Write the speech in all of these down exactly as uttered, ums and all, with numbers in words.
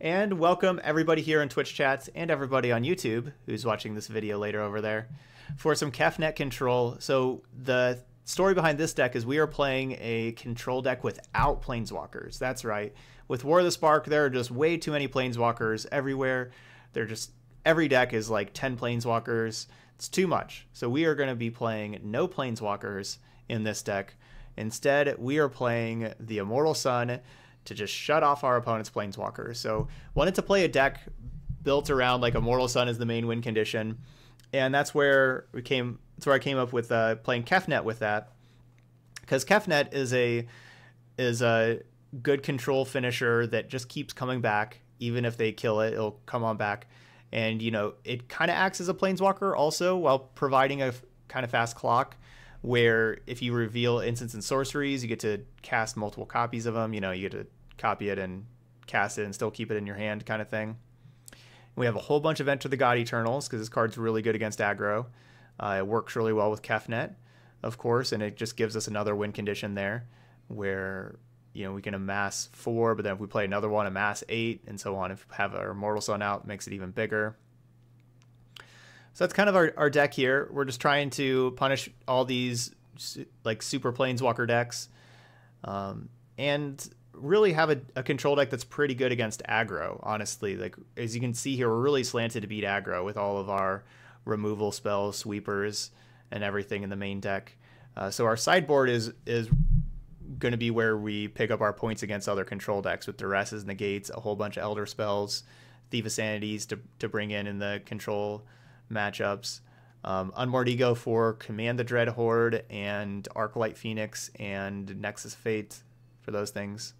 And welcome everybody here in Twitch chats and everybody on YouTube who's watching this video later over there for some Kefnet control. So the story behind this deck is we are playing a control deck without Planeswalkers. That's right. With War of the Spark, there are just way too many Planeswalkers everywhere. They're just, every deck is like ten Planeswalkers. It's too much. So we are going to be playing no Planeswalkers in this deck. Instead, we are playing the Immortal Sun to just shut off our opponent's Planeswalker. So wanted to play a deck built around like Immortal Sun as the main win condition, and that's where we came. That's where I came up with uh, playing Kefnet with that, because Kefnet is a is a good control finisher that just keeps coming back. Even if they kill it, it'll come on back, and you know it kind of acts as a Planeswalker also while providing a kind of fast clock, where if you reveal instants and sorceries, you get to cast multiple copies of them. You know, you get to copy it and cast it and still keep it in your hand kind of thing. We have a whole bunch of Enter the God Eternals because this card's really good against aggro. Uh, it works really well with Kefnet, of course, and it just gives us another win condition there where, you know, we can amass four, but then if we play another one, amass eight, and so on. If we have our Immortal Sun out, it makes it even bigger. So that's kind of our, our deck here. We're just trying to punish all these like super Planeswalker decks, um, and really have a, a control deck that's pretty good against aggro, honestly. Like, as you can see here, we're really slanted to beat aggro with all of our removal spells, sweepers, and everything in the main deck. Uh, so our sideboard is is going to be where we pick up our points against other control decks with Duresses, Negates, a whole bunch of Elder Spells, Thief of Sanities to, to bring in in the control matchups, um, Unmarked Ego for Command the Dread Horde, and Arclight Phoenix and Nexus Fate for those things.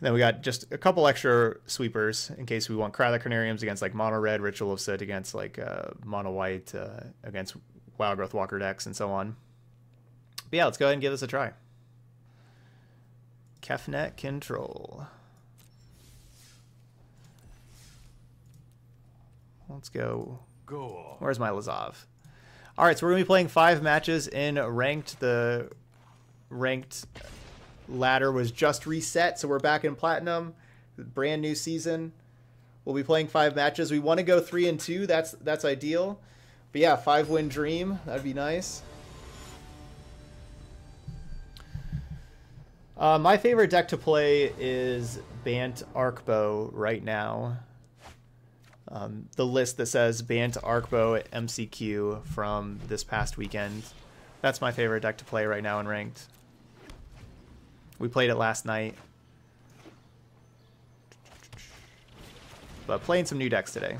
Then we got just a couple extra sweepers in case we want Cry of the Carnariums against like Mono-red, Ritual of Soot against like uh, Mono-white, uh, against Wild Growth Walker decks, and so on. But yeah, let's go ahead and give this a try. Kefnet Control. Let's go. Go. Where's my Lazav? All right, so we're going to be playing five matches in ranked. The ranked ladder was just reset, so we're back in Platinum, brand new season. We'll be playing five matches. We want to go three and two. That's that's ideal. But yeah, five win dream, that'd be nice. Uh, my favorite deck to play is Bant Arcbow right now. Um, the list that says Bant Arcbow at M C Q from this past weekend. That's my favorite deck to play right now in ranked. We played it last night, but playing some new decks today.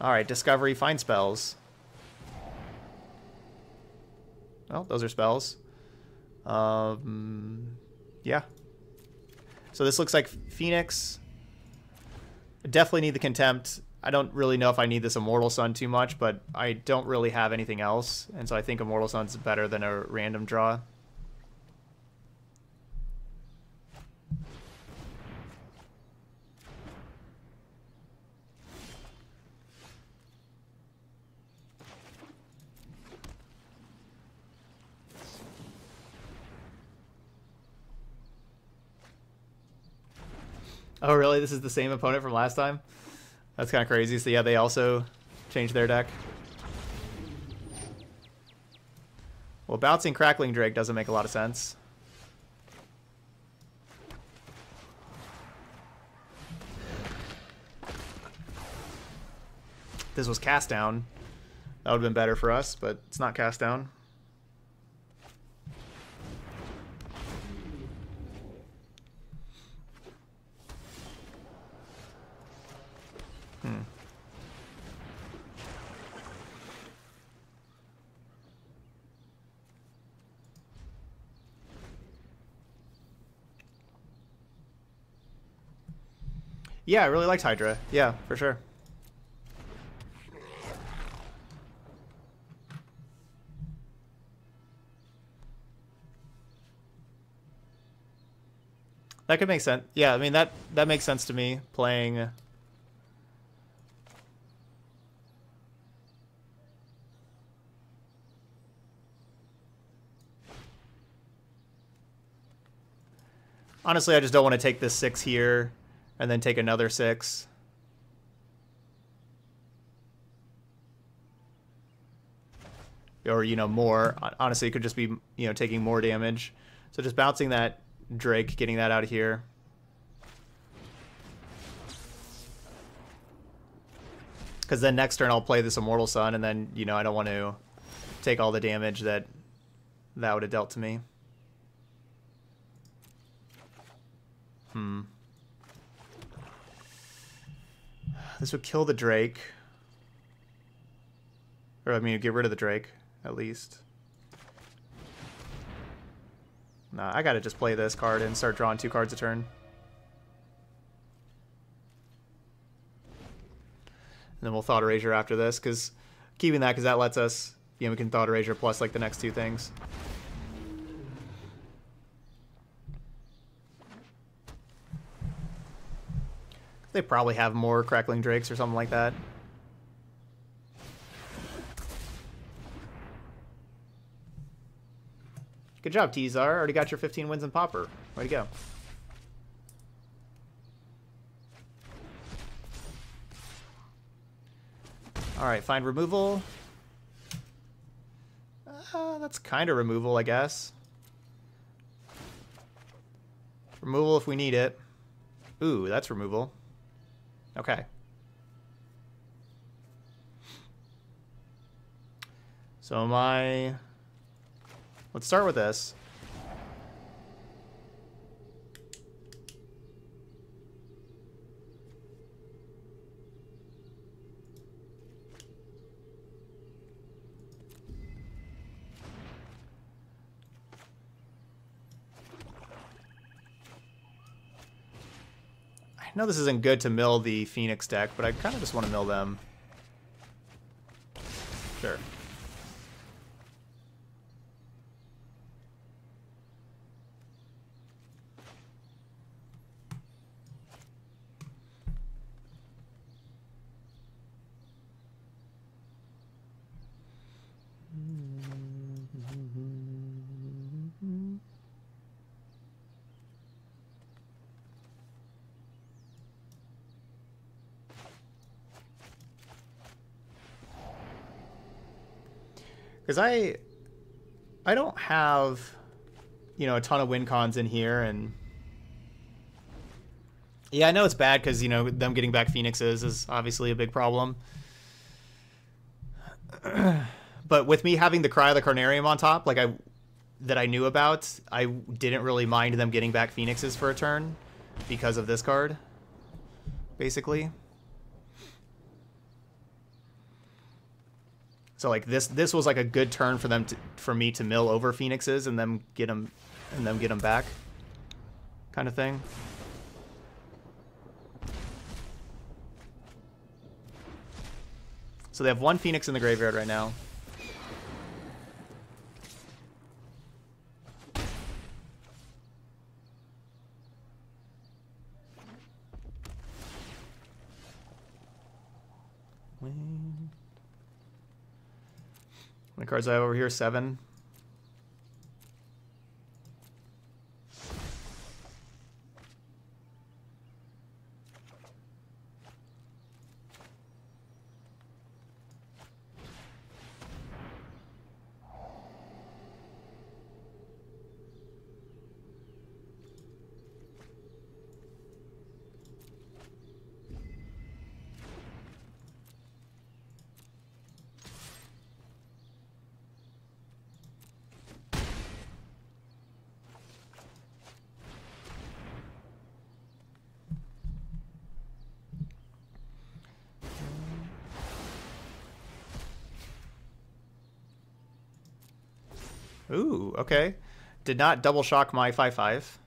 All right, Discovery, find spells. Well, those are spells. Um, yeah. So this looks like Phoenix. Definitely need the Contempt. I don't really know if I need this Immortal Sun too much, but I don't really have anything else, and so I think Immortal Sun's better than a random draw. Oh, really? This is the same opponent from last time? That's kind of crazy. So yeah, they also changed their deck. Well, bouncing Crackling Drake doesn't make a lot of sense. This was cast down. That would have been better for us, but it's not cast down. Yeah, I really liked Hydra. Yeah, for sure. That could make sense. Yeah, I mean, that, that makes sense to me, playing... Honestly, I just don't want to take this six here and then take another six. Or, you know, more. Honestly, it could just be, you know, taking more damage. So just bouncing that Drake, getting that out of here. Because then next turn I'll play this Immortal Sun, and then, you know, I don't want to take all the damage that that would have dealt to me. Hmm. This would kill the Drake. Or, I mean, get rid of the Drake, at least. Nah, I gotta just play this card and start drawing two cards a turn. And then we'll Thought Erasure after this, because keeping that, because that lets us, you know, we can Thought Erasure plus, like, the next two things. They probably have more Crackling Drakes or something like that. Good job, T Z R. Already got your fifteen wins in Pauper. Way to go. Alright, find removal. Uh, that's kind of removal, I guess. Removal if we need it. Ooh, that's removal. Okay. So my... Let's start with this. I know this isn't good to mill the Phoenix deck, but I kind of just want to mill them. Sure. Because I, I don't have, you know, a ton of win cons in here, and yeah, I know it's bad because, you know, them getting back Phoenixes is obviously a big problem. But with me having the Cry of the Carnarium on top, like I, that I knew about, I didn't really mind them getting back Phoenixes for a turn because of this card, basically. So like this, this was like a good turn for them to, for me to mill over Phoenixes and them get them, and them get them back, kind of thing. So they have one Phoenix in the graveyard right now. The cards I have over here, seven. Ooh, okay. Did not double shock my five five.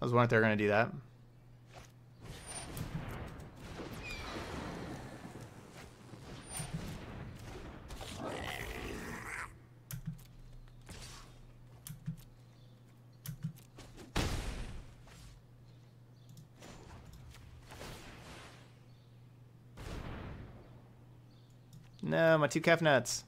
I was wondering if they were going to do that. No, my two Kefnets.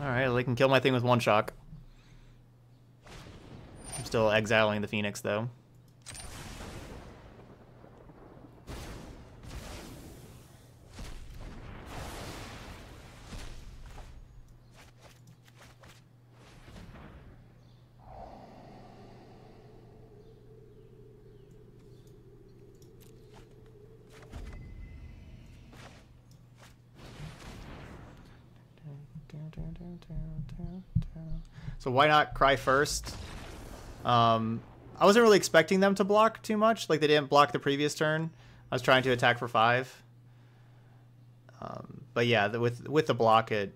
Alright, they can kill my thing with one shock. I'm still exiling the Phoenix, though. So why not Cry first? Um, I wasn't really expecting them to block too much. Like, they didn't block the previous turn. I was trying to attack for five. Um, but yeah, the, with with the block, it,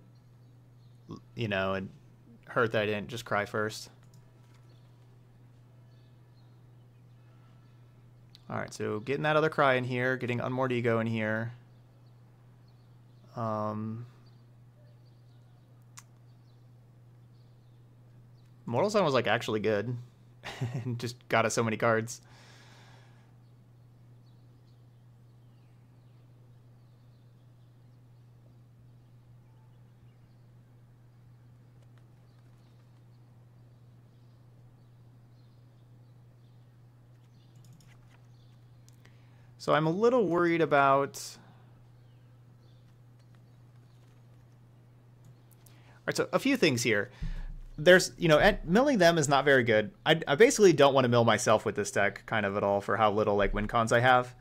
you know, it hurt that I didn't just Cry first. All right, so getting that other Cry in here, getting Unmarked Ego in here. Um... Immortal Sun was, like, actually good and just got us so many cards. So I'm a little worried about... All right, so a few things here. There's, you know, and milling them is not very good. I, I basically don't want to mill myself with this deck kind of at all for how little, like, win cons I have.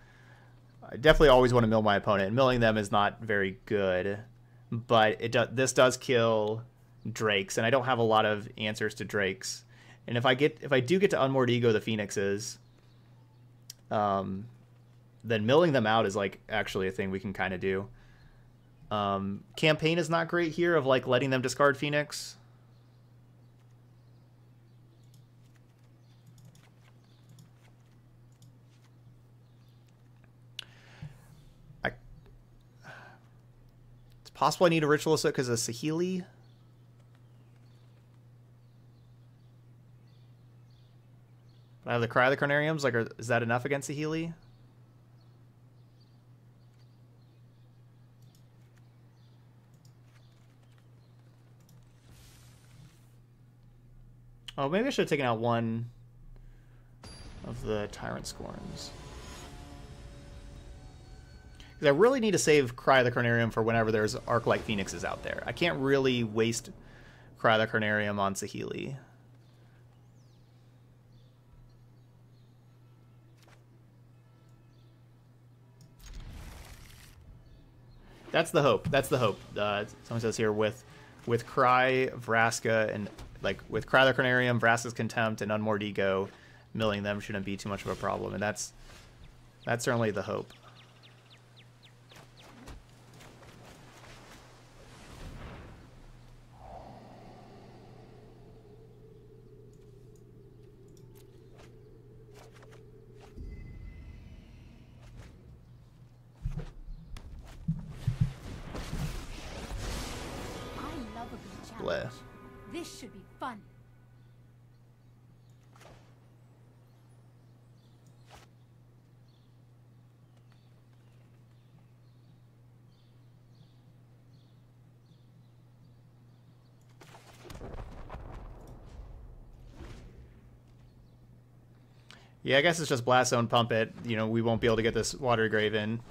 I definitely always want to mill my opponent. Milling them is not very good, but it do, this does kill Drakes, and I don't have a lot of answers to Drakes. And if I get if I do get to Unmarked Ego the Phoenixes, um, then milling them out is, like, actually a thing we can kind of do. Um, campaign is not great here of, like, letting them discard Phoenix. Possible I need a Ritual of Soot because of Saheeli. But I have the Cry of the Carnariums. Like, are, is that enough against Saheeli? Oh, maybe I should have taken out one of the Tyrant's Scorns. I really need to save Cry of the Carnarium for whenever there's Arclight Phoenixes out there. I can't really waste Cry of the Carnarium on Saheeli. That's the hope. That's the hope. Uh, someone says here with with Cry, Vraska, and like with Cry of the Carnarium, Vraska's Contempt, and Unmarked Ego, milling them shouldn't be too much of a problem, and that's that's certainly the hope. This should be fun. Yeah, I guess it's just Blast Zone, pump it. You know, we won't be able to get this Watery Grave in.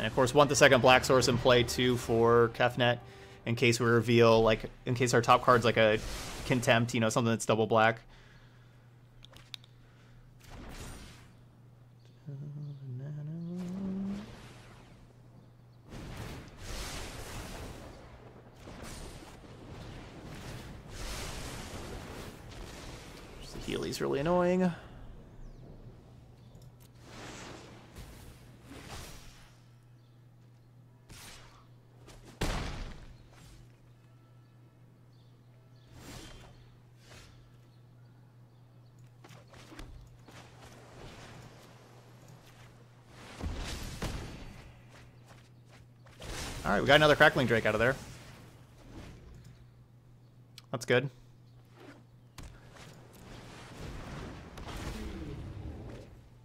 Of course, want the second black source in play too for Kefnet in case we reveal, like, in case our top card's like a Contempt, you know, something that's double black. Saheeli's really annoying. Alright, we got another Crackling Drake out of there. That's good.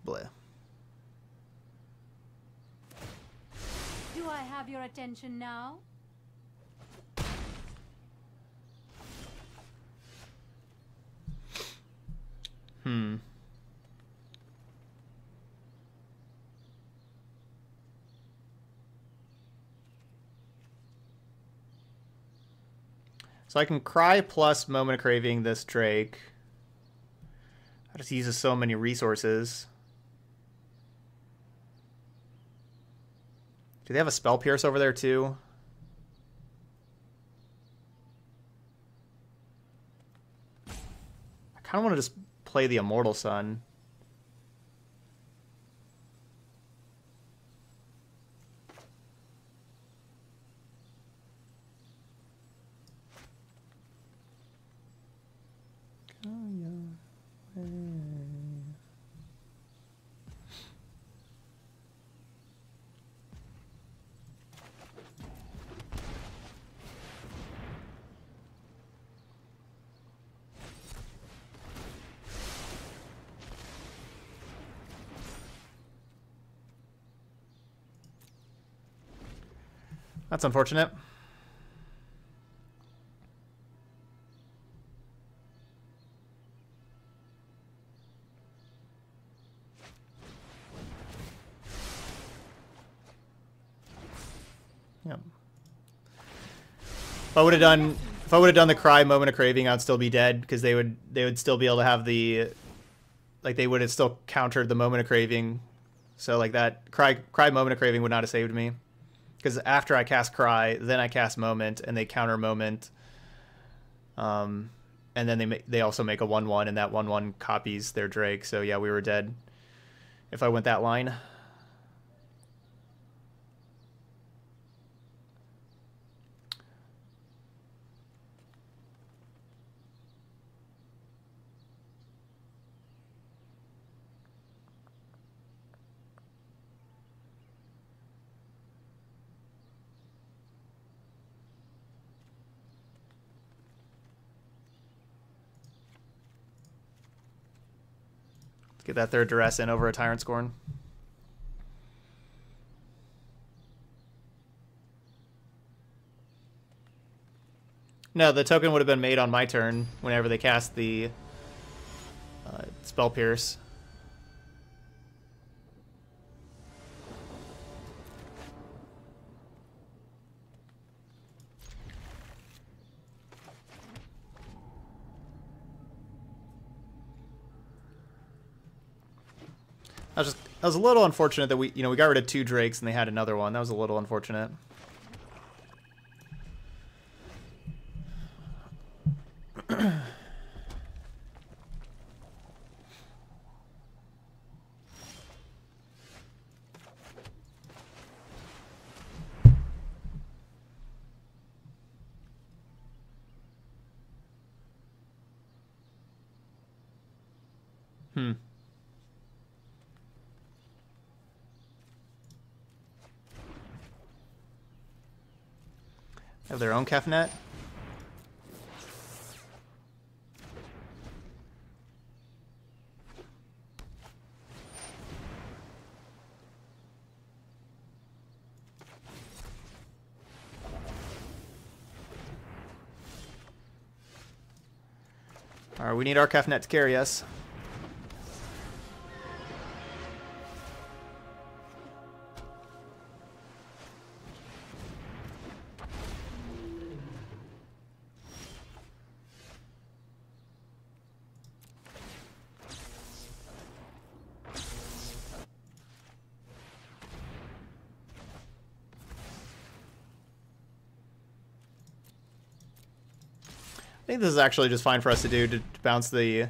Bleh. Do I have your attention now? Hmm. So I can Cry plus Moment of Craving this Drake. That just uses so many resources. Do they have a Spell Pierce over there too? I kind of want to just play the Immortal Sun. That's unfortunate. Yeah. If I would have done, if I would have done the Cry Moment of Craving, I'd still be dead because they would, they would still be able to have the, like they would have still countered the Moment of Craving, so like that Cry Cry Moment of Craving would not have saved me. Because after I cast Cry, then I cast Moment, and they counter Moment. Um, and then they ma they also make a one one, and that one one copies their Drake. So yeah, we were dead if I went that line. Get that third Duress in over a Tyrant's Scorn. No, the token would have been made on my turn whenever they cast the uh, Spell Pierce. I was, just, I was a little unfortunate that we, you know, we got rid of two Drakes and they had another one. That was a little unfortunate. hmm. Have their own Kefnet. All right, we need our Kefnet to carry us. I think this is actually just fine for us to do to bounce the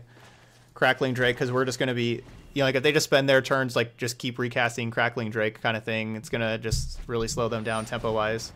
Crackling Drake, because we're just going to be, you know, like if they just spend their turns, like just keep recasting Crackling Drake kind of thing, it's going to just really slow them down tempo-wise.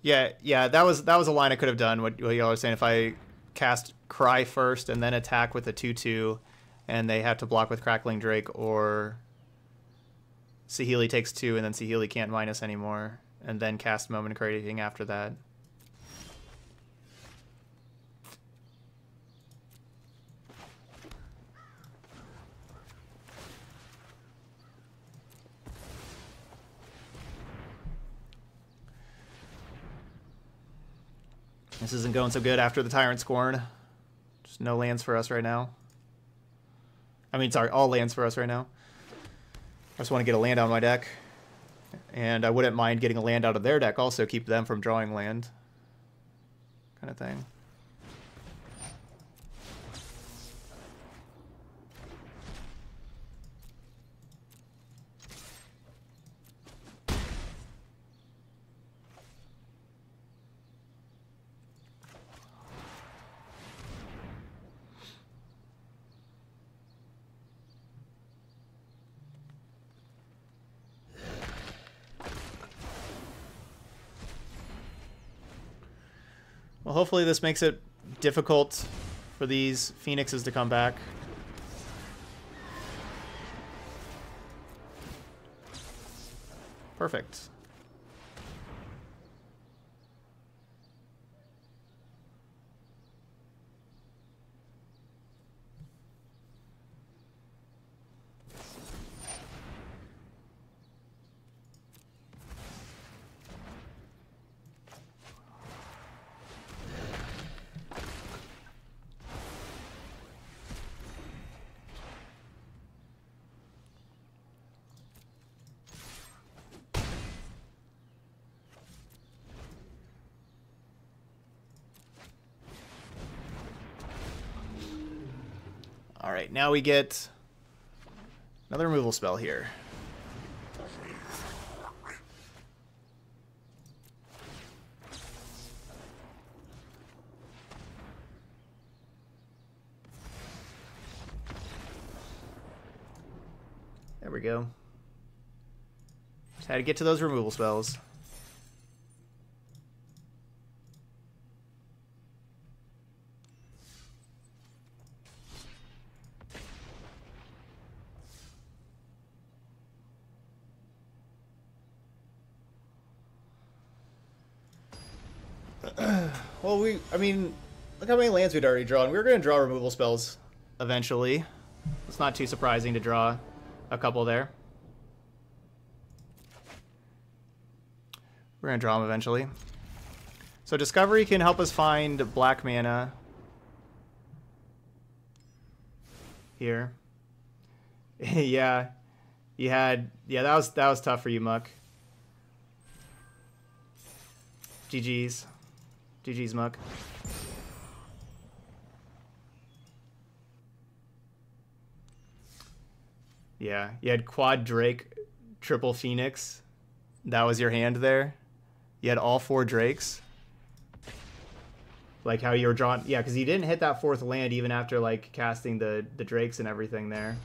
Yeah, yeah, that was that was a line I could have done. What, what y'all are saying, if I cast Cry first and then attack with a two two, and they have to block with Crackling Drake, or Saheeli takes two and then Saheeli can't minus anymore, and then cast Moment of Craving after that. This isn't going so good after the Tyrant's Scorn. Just no lands for us right now. I mean, sorry, all lands for us right now. I just want to get a land out of my deck. And I wouldn't mind getting a land out of their deck also, keep them from drawing land. Kind of thing. Well, hopefully this makes it difficult for these Phoenixes to come back. Perfect. Alright, now we get another removal spell here. There we go. Just had to get to those removal spells. Well, we, I mean, look how many lands we'd already drawn. We were going to draw removal spells eventually. It's not too surprising to draw a couple there. We're going to draw them eventually. So Discovery can help us find black mana here. yeah, you had, yeah, that was, that was tough for you, Muck. G G's. G G's, Muck. Yeah, you had quad Drake, triple Phoenix. That was your hand there. You had all four Drakes. Like how you were drawn. Yeah, because you didn't hit that fourth land even after like casting the, the Drakes and everything there.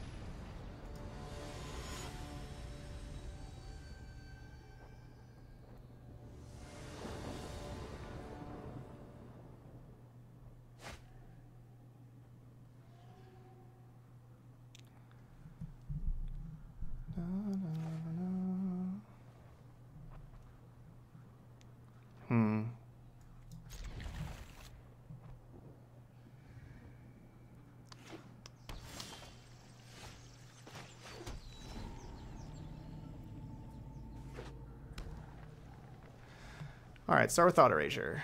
Alright, start with Thought Erasure.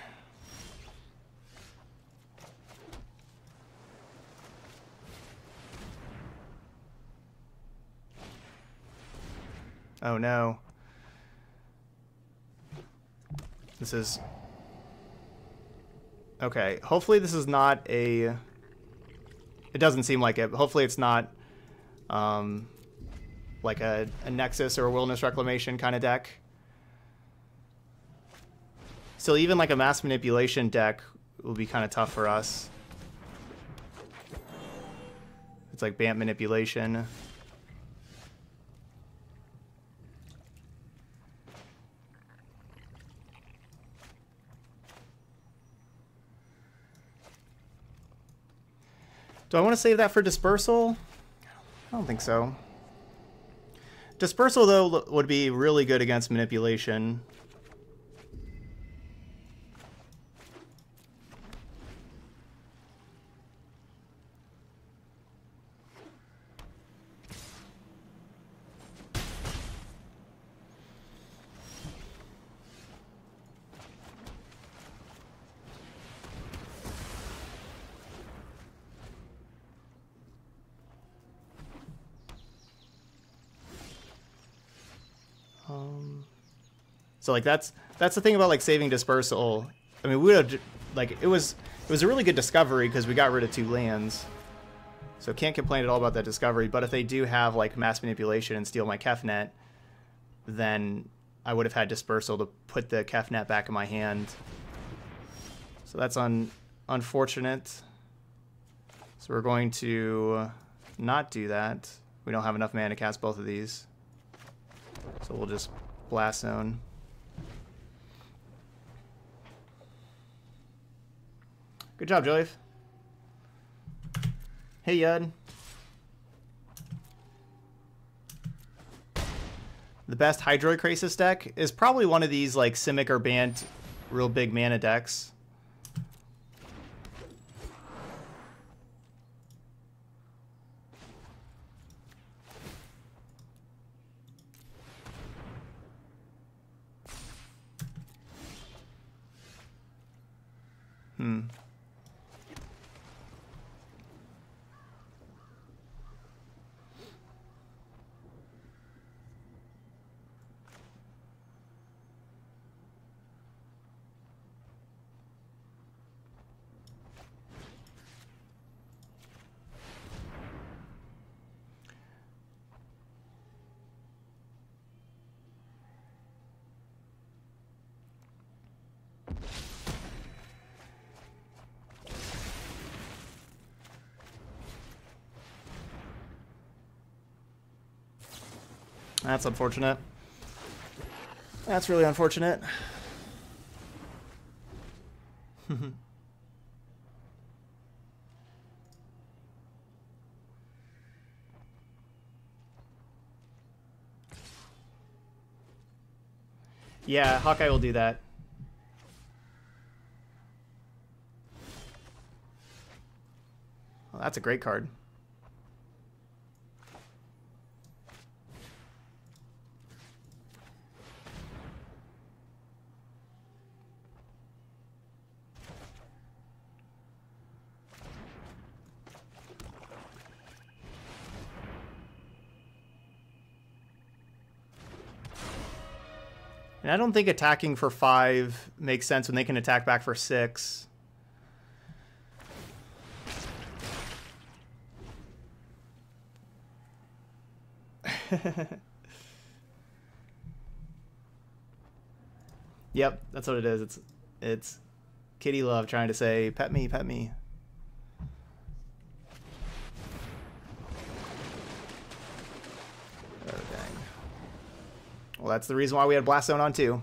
Oh no. This is... Okay, hopefully this is not a... It doesn't seem like it. Hopefully it's not um, like a, a Nexus or a Wilderness Reclamation kind of deck. Still, even like a Mass Manipulation deck will be kind of tough for us. It's like Bant Manipulation. Do I want to save that for Dispersal? I don't think so. Dispersal, though, would be really good against Manipulation. So like that's that's the thing about like saving Dispersal. I mean, we would have, like it was it was a really good discovery because we got rid of two lands. So can't complain at all about that discovery. But if they do have like Mass Manipulation and steal my Kefnet, then I would have had Dispersal to put the Kefnet back in my hand. So that's un unfortunate. So we're going to not do that. We don't have enough mana to cast both of these. So we'll just Blast Zone. Good job, Joyf. Hey, Yud. The best Hydroid Crisis deck is probably one of these, like, Simic or Bant real big mana decks. Hmm. That's unfortunate. That's really unfortunate. Yeah, Hawkeye will do that. Well, that's a great card. I don't think attacking for five makes sense when they can attack back for six. Yep, that's what it is. It's it's kitty love trying to say, pet me, pet me. Well, that's the reason why we had Blast Zone on, too.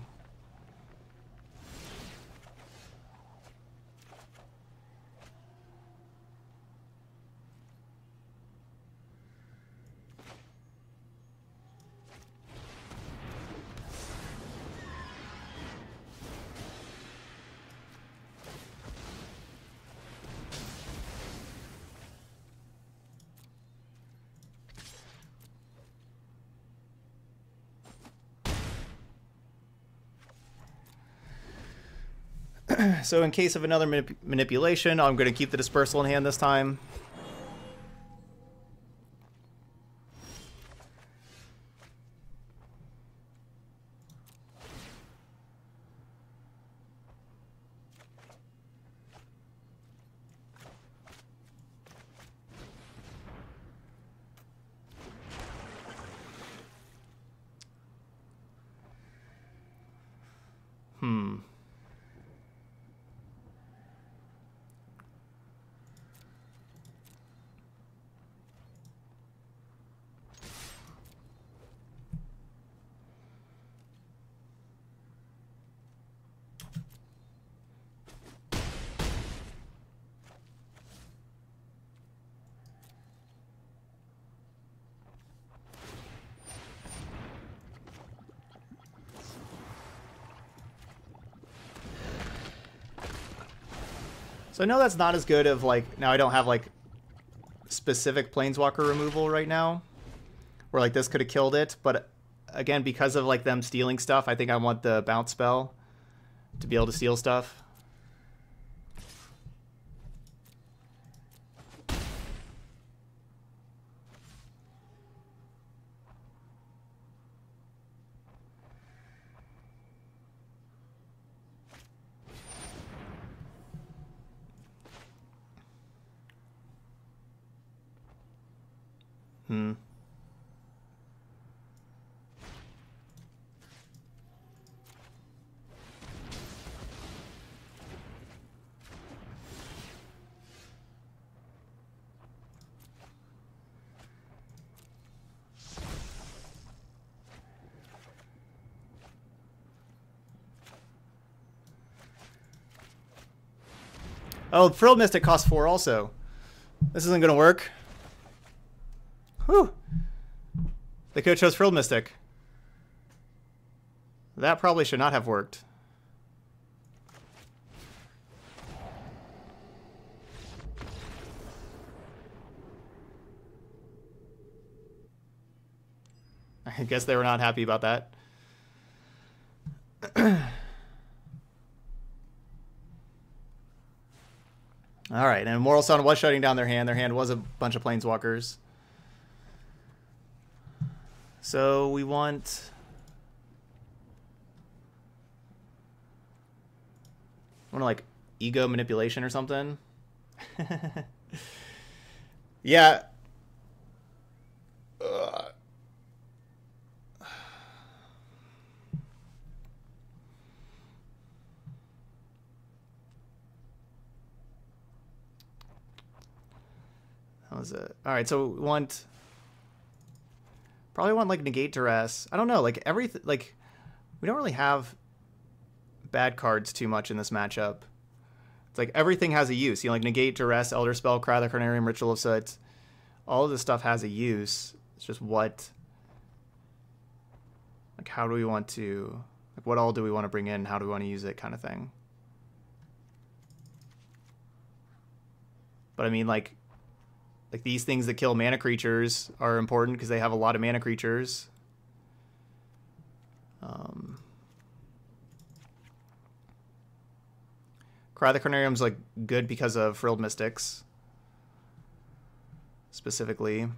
So in case of another manip manipulation, I'm going to keep the Dispersal in hand this time. Hmm. So I know that's not as good of, like, now I don't have, like, specific Planeswalker removal right now, where, like, this could have killed it, but, again, because of, like, them stealing stuff, I think I want the bounce spell to be able to steal stuff. Hmm. Oh, Frilled Mystic costs four also. This isn't going to work. Whew. They could have chose Frilled Mystic. That probably should not have worked. I guess they were not happy about that. Alright, and Immortal Sun was shutting down their hand. Their hand was a bunch of Planeswalkers. So we want, want to like ego manipulation or something. Yeah. Ugh. That was it. All right. So we want. Probably want, like, Negate Duress. I don't know, like, everything, like, we don't really have bad cards too much in this matchup. It's like everything has a use. You know, like, Negate Duress, Elder Spell, Cry of the Carnarium, Ritual of Soot. All of this stuff has a use. It's just what, like, how do we want to, like, what all do we want to bring in? How do we want to use it kind of thing? But, I mean, like, Like, these things that kill mana creatures are important because they have a lot of mana creatures. Um, Cry of the Carnarium's, like, good because of Frilled Mystics, specifically.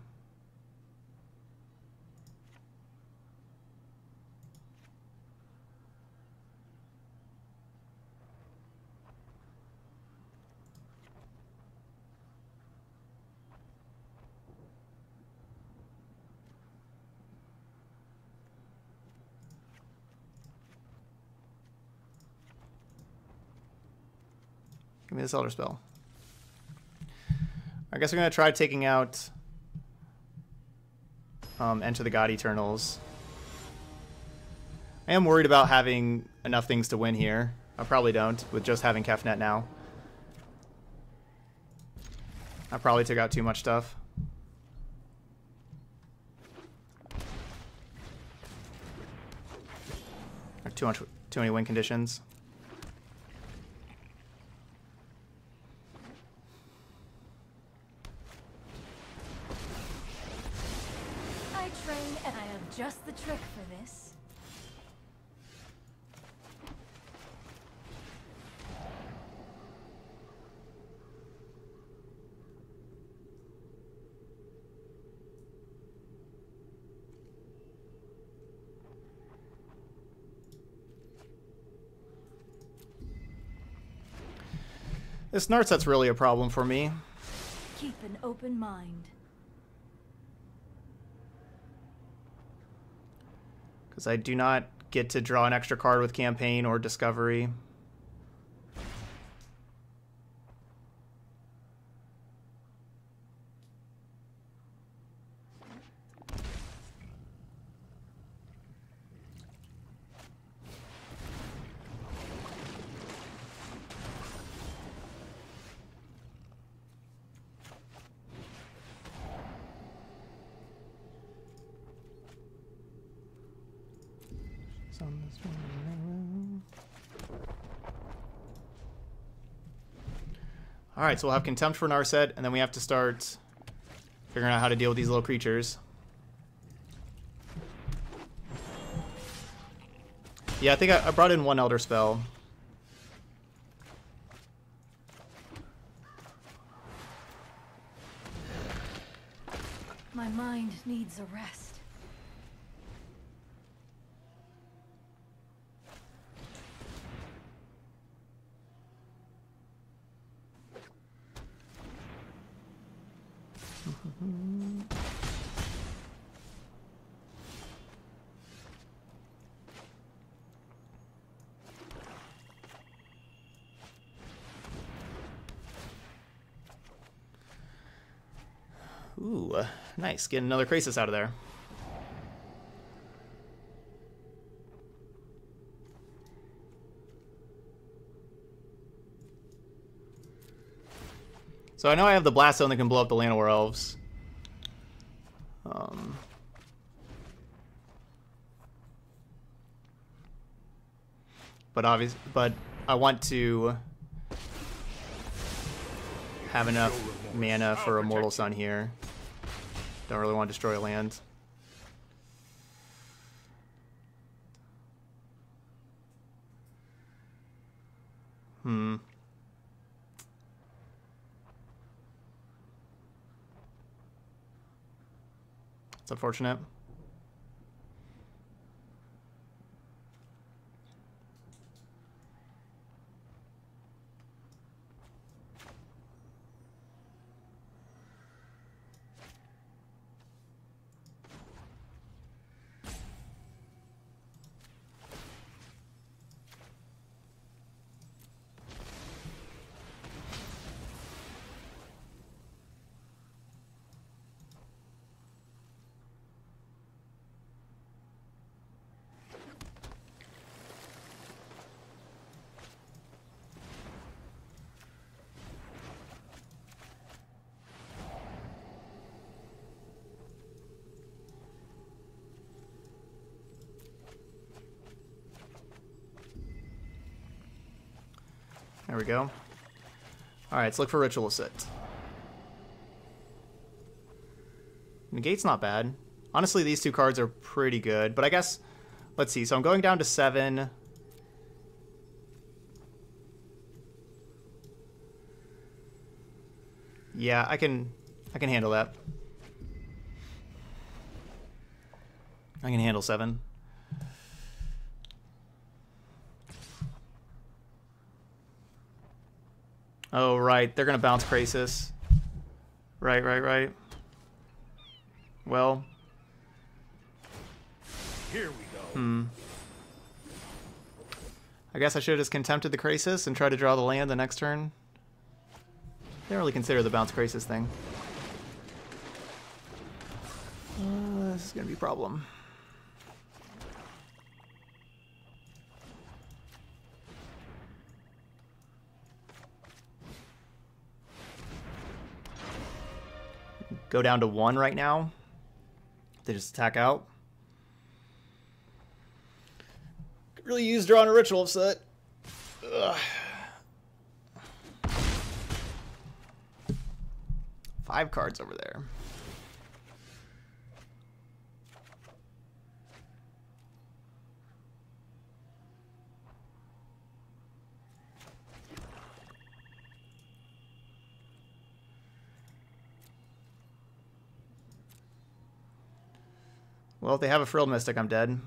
Give me this Elder Spell. I guess we're going to try taking out um, Enter the God Eternals. I am worried about having enough things to win here. I probably don't, with just having Kefnet now. I probably took out too much stuff. Or too much, too many win conditions. This Narset's really a problem for me. Keep an open mind. Because I do not get to draw an extra card with Campaign or Discovery. Alright, so we'll have Contempt for Narset, and then we have to start figuring out how to deal with these little creatures. Yeah, I think I, I brought in one Elder Spell. My mind needs a rest. Ooh, nice. Getting another Krasis out of there. So I know I have the Blast Zone that can blow up the Llanowar Elves. Um, but obvious, but I want to have enough mana for Immortal Sun here. Don't really want to destroy land. Hmm. It's unfortunate. There we go. All right, let's look for Ritual of Soot. Negate's not bad. Honestly, these two cards are pretty good, but I guess, let's see. So I'm going down to seven. Yeah, I can, I can handle that. I can handle seven. Oh, right. They're going to bounce Krasis. Right, right, right. Well. Here we go. Hmm. I guess I should have just Contempted the Krasis and tried to draw the land the next turn. Didn't really consider the bounce Krasis thing. Uh, this is going to be a problem. Go down to one right now. They just attack out. Could really use drawing a Ritual of Soot. Ugh. Five cards over there. Well, if they have a Frilled Mystic, I'm dead.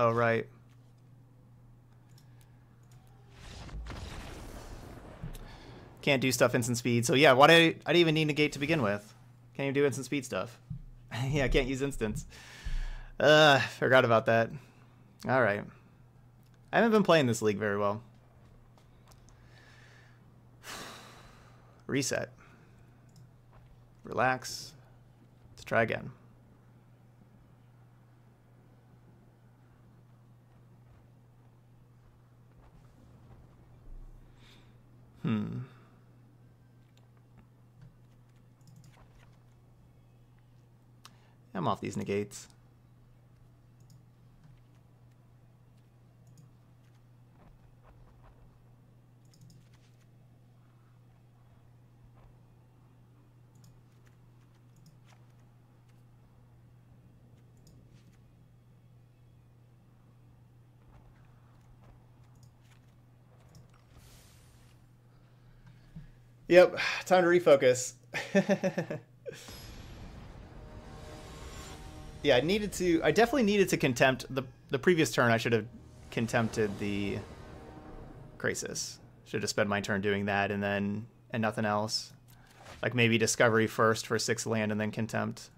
Oh, right. Can't do stuff instant speed. So yeah, why did I, I didn't even need Negate to begin with. Can't even do instant speed stuff. Yeah, I can't use instants. Uh, forgot about that. All right. I haven't been playing this league very well. Reset. Relax. Let's try again. Hmm. I'm off these Negates. Yep, time to refocus. Yeah, I needed to. I definitely needed to contempt the the previous turn. I should have contempted the Krasis. Should have spent my turn doing that, and then and nothing else. Like maybe Discovery first for six land, and then Contempt.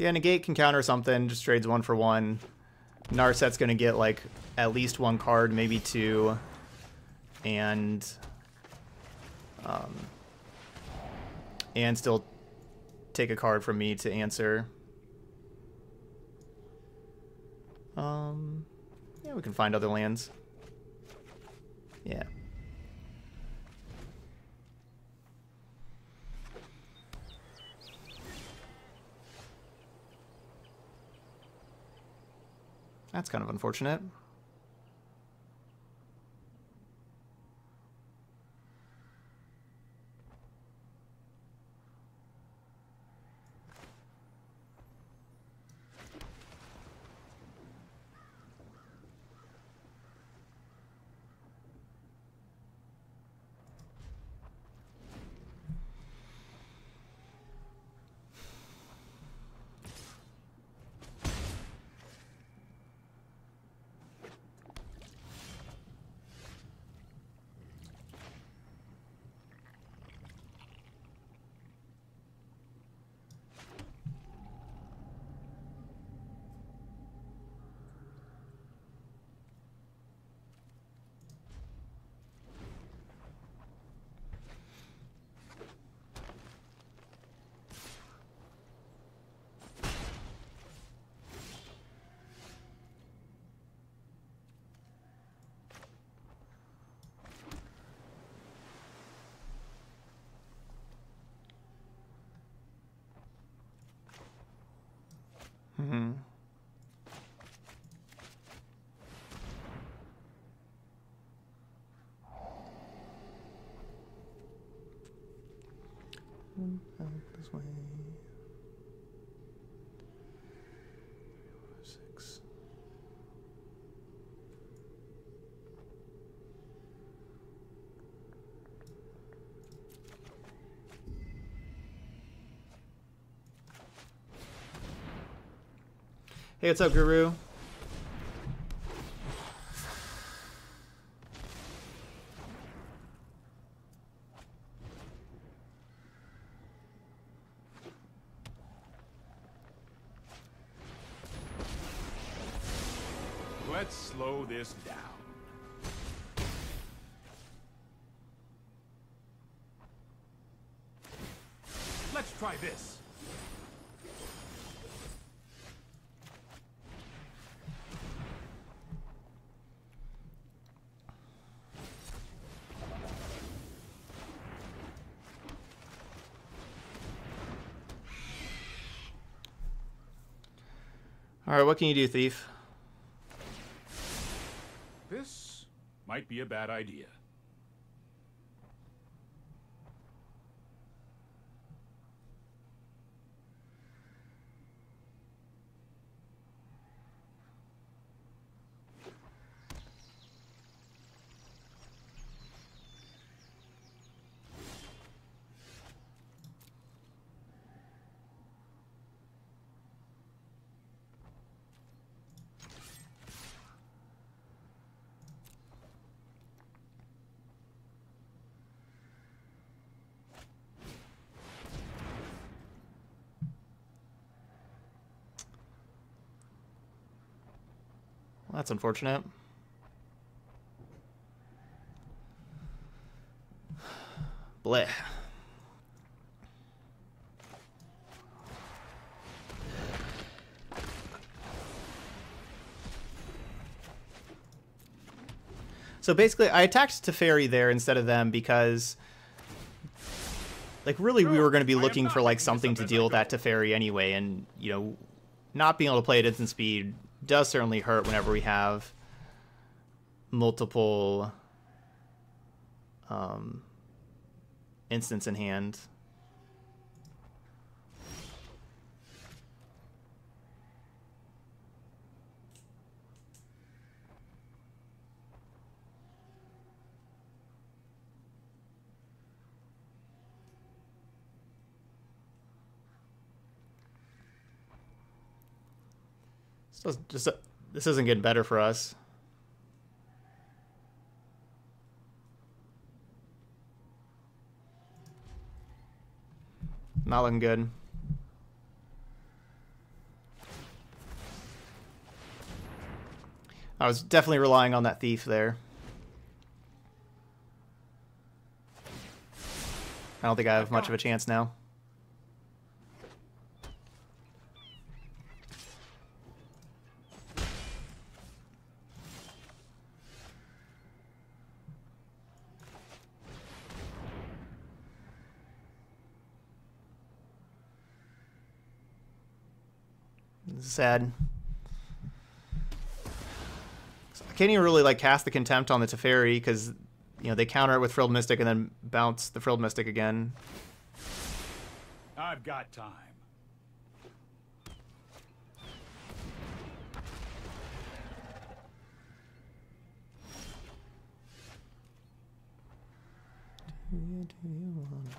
Yeah, Negate can counter something, just trades one for one. Narset's going to get, like, at least one card, maybe two. And... Um, and still take a card from me to answer. Um, yeah, we can find other lands. Yeah. That's kind of unfortunate. Mm-hmm. This way. Six. Hey, what's up, Guru? Let's slow this down. Let's try this. Alright, what can you do, Thief? This might be a bad idea. That's unfortunate. Bleh. So basically, I attacked Teferi there instead of them because, like, really we were going to be looking for, like, something to deal with that Teferi anyway, and, you know, not being able to play at instant speed does certainly hurt whenever we have multiple um, instants in hand. So just uh, this isn't getting better for us. Not looking good. I was definitely relying on that Thief there. I don't think I have much of a chance now. Sad. So I can't even really like cast the Contempt on the Teferi because, you know, they counter it with Frilled Mystic and then bounce the Frilled Mystic again. I've got time. Do you, do you want...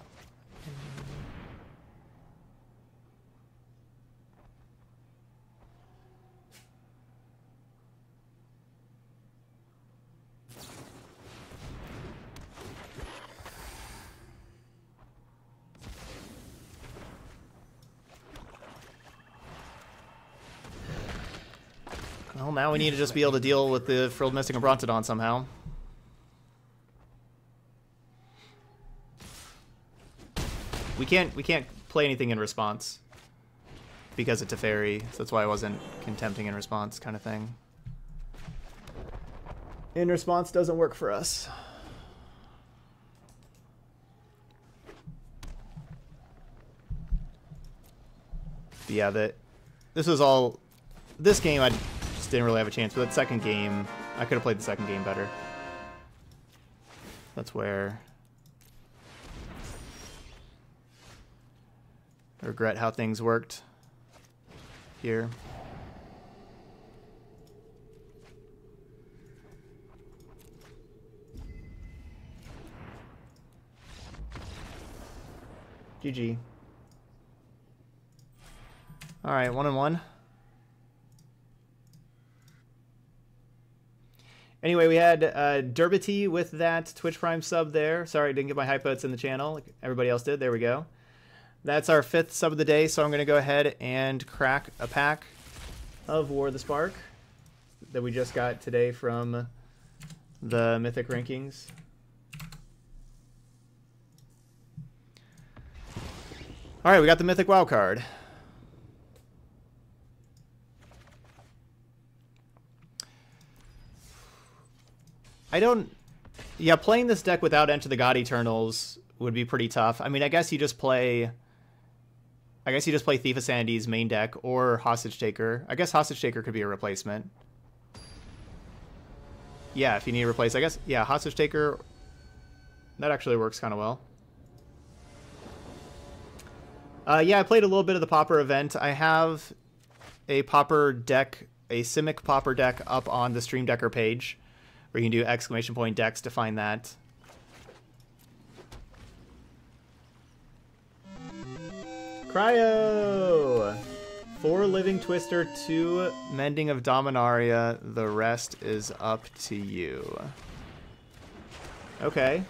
Well, now we need to just be able to deal with the Frilled Mystic and Brontodon somehow. We can't we can't play anything in response because of Teferi, so that's why I wasn't contempting in response kind of thing. In response doesn't work for us. But yeah, that this was all this game I didn't really have a chance, but that second game, I could have played the second game better. That's where I regret how things worked here. G G. All right, one and one. Anyway, we had uh, Derbaty with that Twitch Prime sub there. Sorry, I didn't get my hype votes in the channel. Like everybody else did. There we go. That's our fifth sub of the day, so I'm going to go ahead and crack a pack of War of the Spark that we just got today from the Mythic Rankings. All right, we got the Mythic Wow card. I don't... Yeah, playing this deck without Enter the God Eternals would be pretty tough. I mean, I guess you just play... I guess you just play Thief of Sanity's main deck or Hostage Taker. I guess Hostage Taker could be a replacement. Yeah, if you need to replace, I guess, yeah, Hostage Taker. That actually works kind of well. Uh, yeah, I played a little bit of the Pauper event. I have a Pauper deck, a Simic Pauper deck up on the Stream Decker page, where you can do exclamation point decks to find that. Cryo! Four Living Twister, two Mending of Dominaria. The rest is up to you. Okay.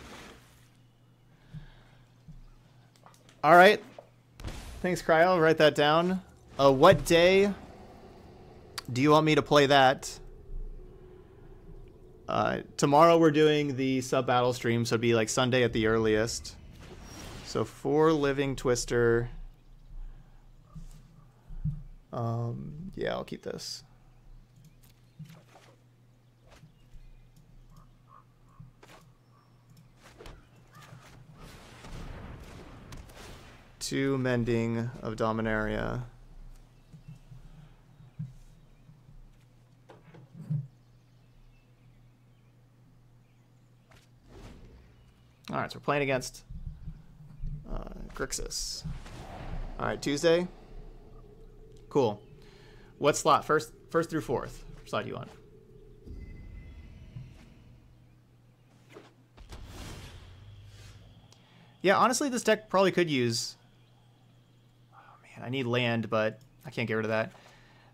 All right. Thanks, Cryo. I'll write that down. Uh, what day do you want me to play that? Uh, tomorrow we're doing the sub-battle stream, so it'd be like Sunday at the earliest. So four Living Twister... Um, yeah, I'll keep this. Two Mending of Dominaria. All right, so we're playing against uh, Grixis. All right, Tuesday. Cool. What slot? First first through fourth. Which slot do you want? Yeah, honestly, this deck probably could use... Oh, man, I need land, but I can't get rid of that.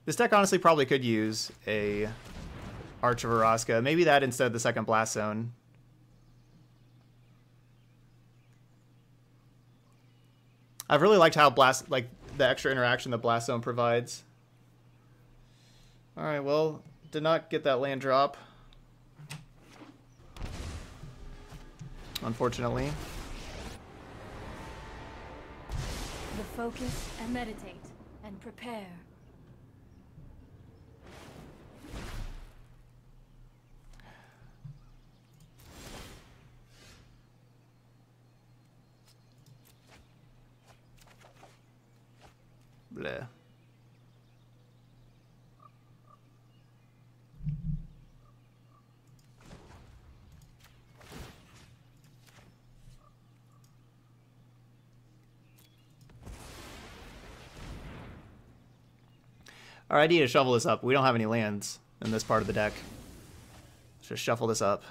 This deck honestly probably could use a Arch of Araska. Maybe that instead of the second Blast Zone. I've really liked how Blast... like. the extra interaction that Blast Zone provides. Alright, well, did not get that land drop. Unfortunately. The focus and meditate and prepare. Bleh. All right, I need to shovel this up. We don't have any lands in this part of the deck. Let's just shuffle this up.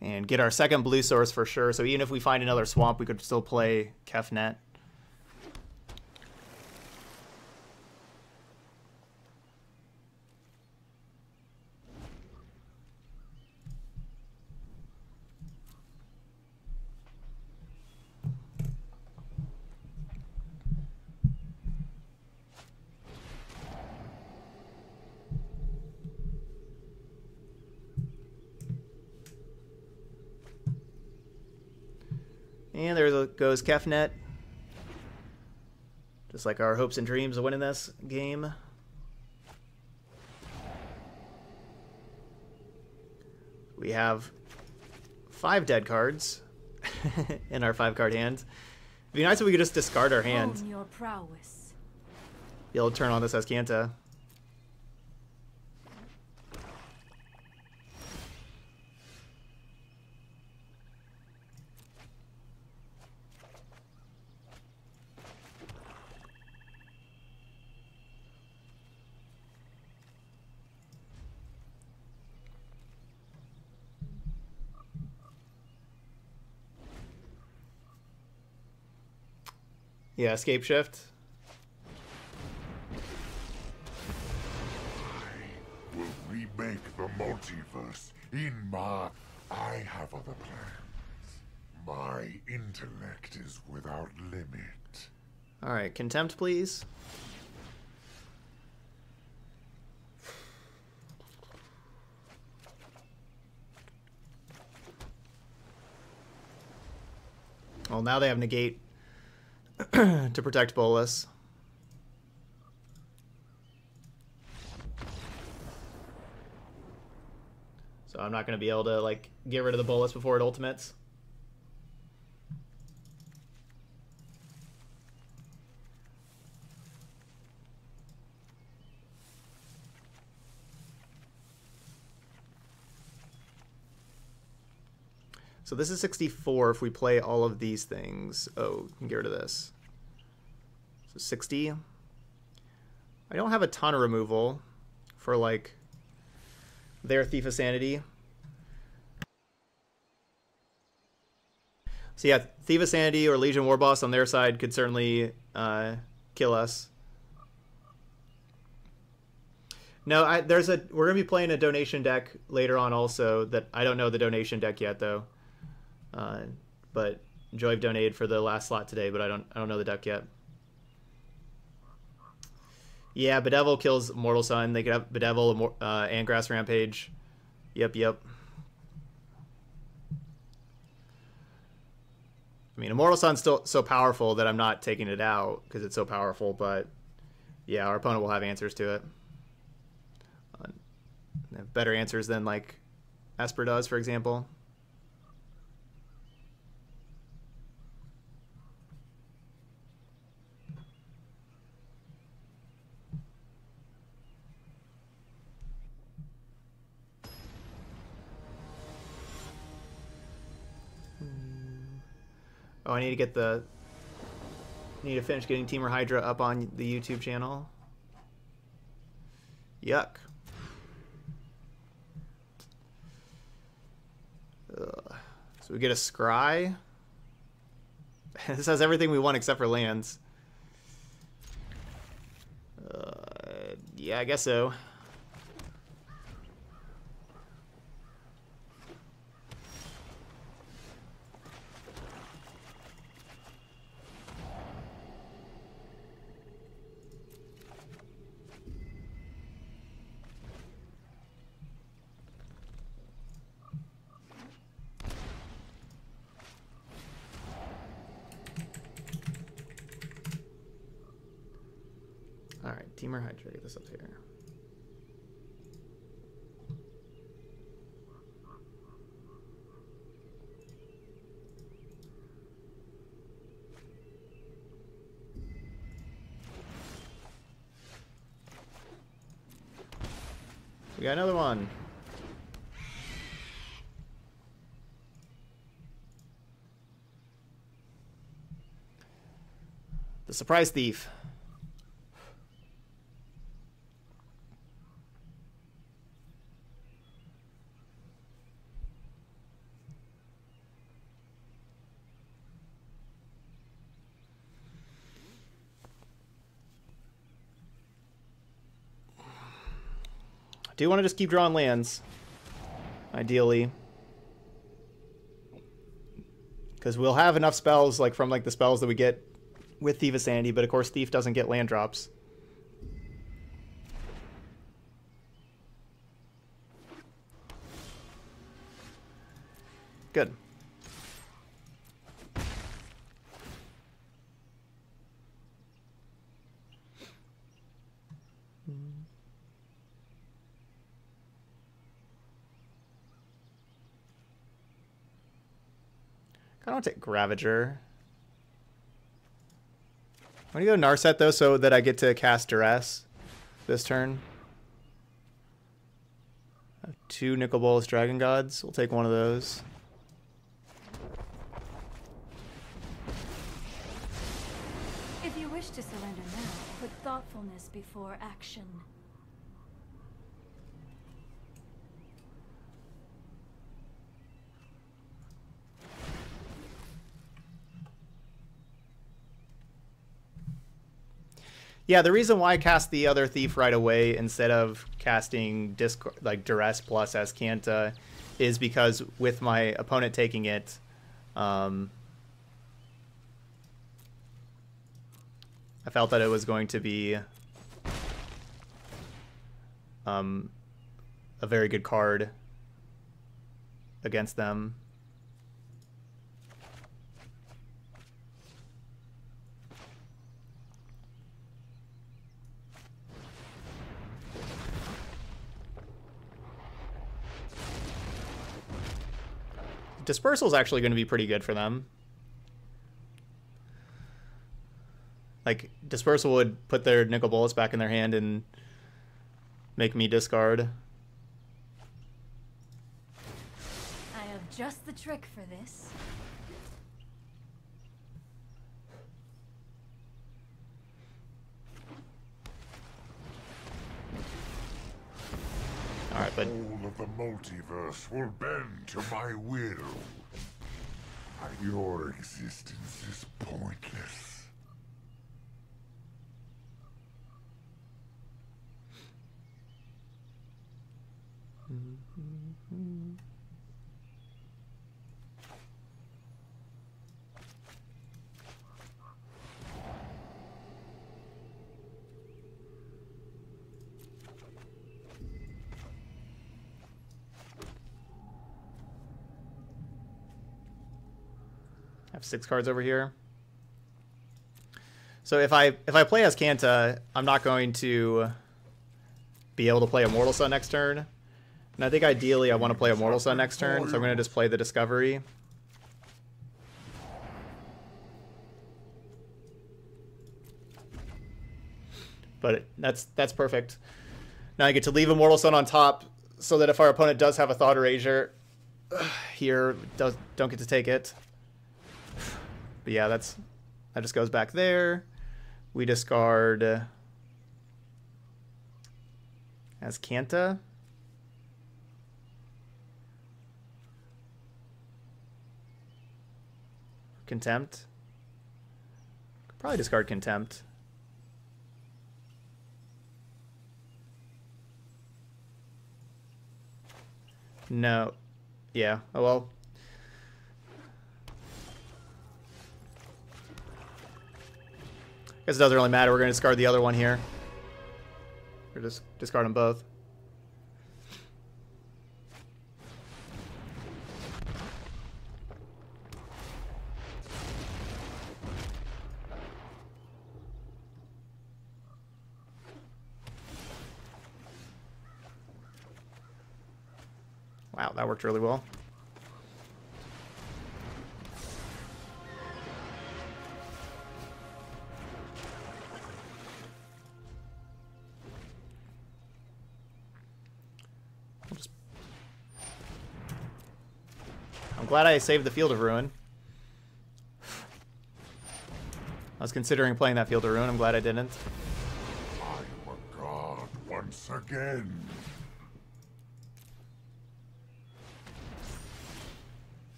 And get our second blue source for sure. So even if we find another swamp, we could still play Kefnet. And there goes Kefnet. Just like our hopes and dreams of winning this game. We have five dead cards in our five card hand. It'd be nice if we could just discard our hand. Be able to turn on this Azcanta. Yeah, escape shift. I will remake the multiverse in my... I have other plans. My intellect is without limit. All right, contempt, please. Well, now they have negate. To protect Bolas. So I'm not going to be able to like get rid of the Bolas before it ultimates. So this is sixty-four if we play all of these things. Oh, you can get rid of this. So sixty. I don't have a ton of removal for, like, their Thief of Sanity. So yeah, Thief of Sanity or Legion Warboss on their side could certainly uh, kill us. No, I, there's a we're gonna be playing a donation deck later on also that I don't know the donation deck yet though. Uh, but Joy donated for the last slot today, but I don't I don't know the deck yet. Yeah, Bedevil kills Immortal Sun. They could have Bedevil uh, and Grass Rampage. Yep, yep. I mean, Immortal Sun's still so powerful that I'm not taking it out because it's so powerful, but yeah, our opponent will have answers to it. Uh, they have better answers than, like, Esper does, for example. Oh, I need to get the. Need to finish getting Teamer Hydra up on the YouTube channel. Yuck. Ugh. So we get a Scry. This has everything we want except for lands. Uh, yeah, I guess so. Teamer Hydra, get this up here. We got another one. The Surprise Thief. Do you want to just keep drawing lands, ideally, because we'll have enough spells like from like the spells that we get with Thief of Sanity, but of course Thief doesn't get land drops. Good. I don't want to take Gravager. I'm going to go Narset, though, so that I get to cast Duress this turn. I have two Nicol Bolas Dragon Gods. We'll take one of those. If you wish to surrender now, put thoughtfulness before action. Yeah, the reason why I cast the other Thief right away instead of casting Discord, like Duress plus Azcanta, is because with my opponent taking it, um, I felt that it was going to be um, a very good card against them. Dispersal is actually going to be pretty good for them. Like, Dispersal would put their Nicol Bolas back in their hand and make me discard. I have Just the trick for this. All right, but the whole of the multiverse will bend to my will. Your existence is pointless. Mm-hmm. Six cards over here. So if I if I play Azcanta, I'm not going to be able to play Immortal Sun next turn. And I think ideally I want to play Immortal Sun next turn, so I'm going to just play the Discovery. But that's that's perfect. Now I get to leave Immortal Sun on top, so that if our opponent does have a Thought Erasure here, does, don't get to take it. But yeah, that's that just goes back there. We discard uh, Azcanta. Contempt. Could probably discard Contempt. No. Yeah. Oh well. I guess it doesn't really matter. We're going to discard the other one here. Or just discard them both. Wow, that worked really well. Glad I saved the Field of Ruin. I was considering playing that Field of Ruin. I'm glad I didn't. I'm a god once again.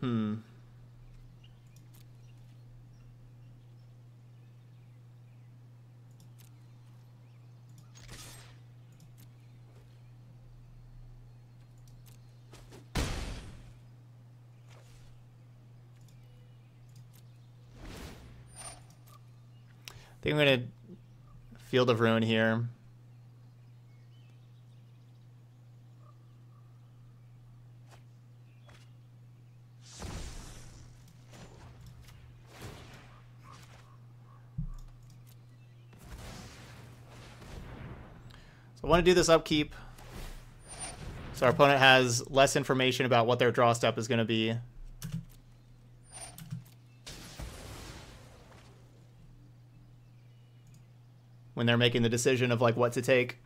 Hmm. I think I'm gonna Field of Ruin here. I want to do this upkeep so our opponent has less information about what their draw step is going to be. When they're making the decision of like what to take,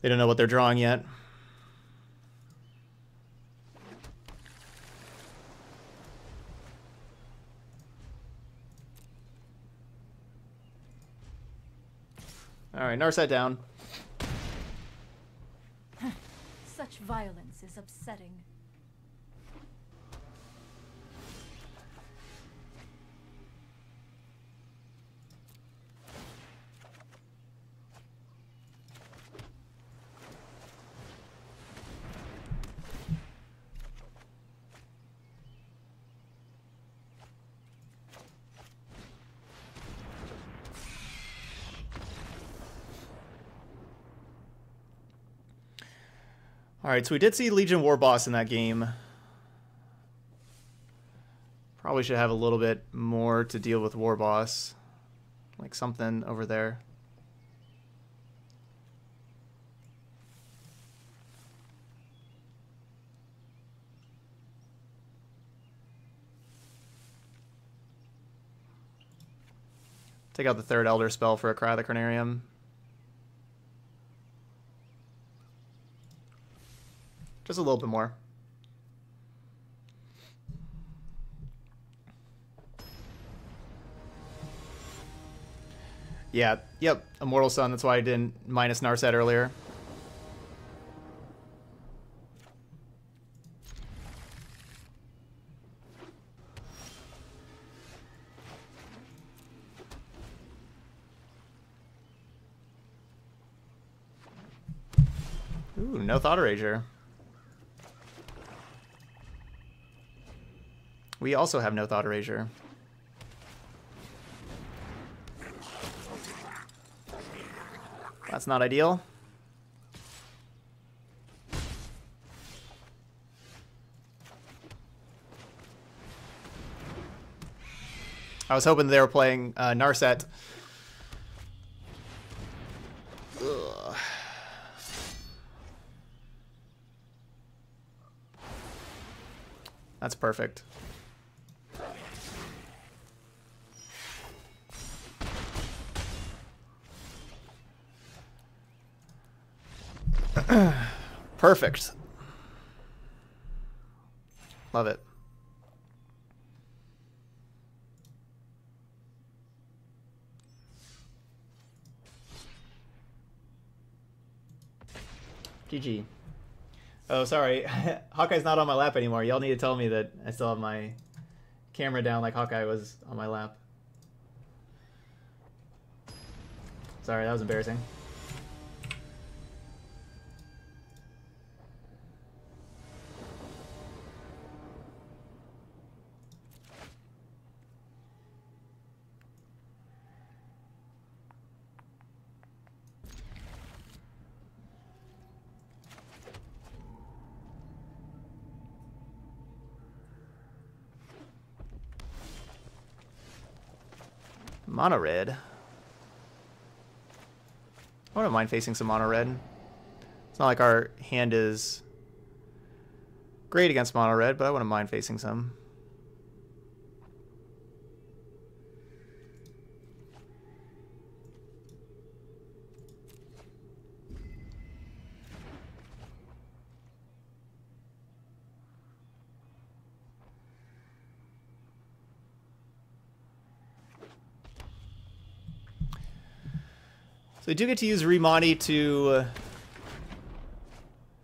they don't know what they're drawing yet. All right, Narset down. Such violence is upsetting. Alright, so we did see Legion War Boss in that game. Probably should have a little bit more to deal with War Boss. Like something over there. Take out the third Elder Spell for a Cry of the Carnarium. Just a little bit more. Yeah, yep, Immortal Sun, that's why I didn't minus Narset earlier. Ooh, no Thought Erasure. We also have no Thought Erasure. That's not ideal. I was hoping they were playing uh, Narset. Ugh. That's perfect. Perfect. Love it. G G. Oh, sorry. Hawkeye's not on my lap anymore. Y'all need to tell me that I still have my camera down like Hawkeye was on my lap. Sorry, that was embarrassing. Mono-red. I wouldn't mind facing some mono-red. It's not like our hand is great against mono-red, but I wouldn't mind facing some. So we do get to use Remani to uh,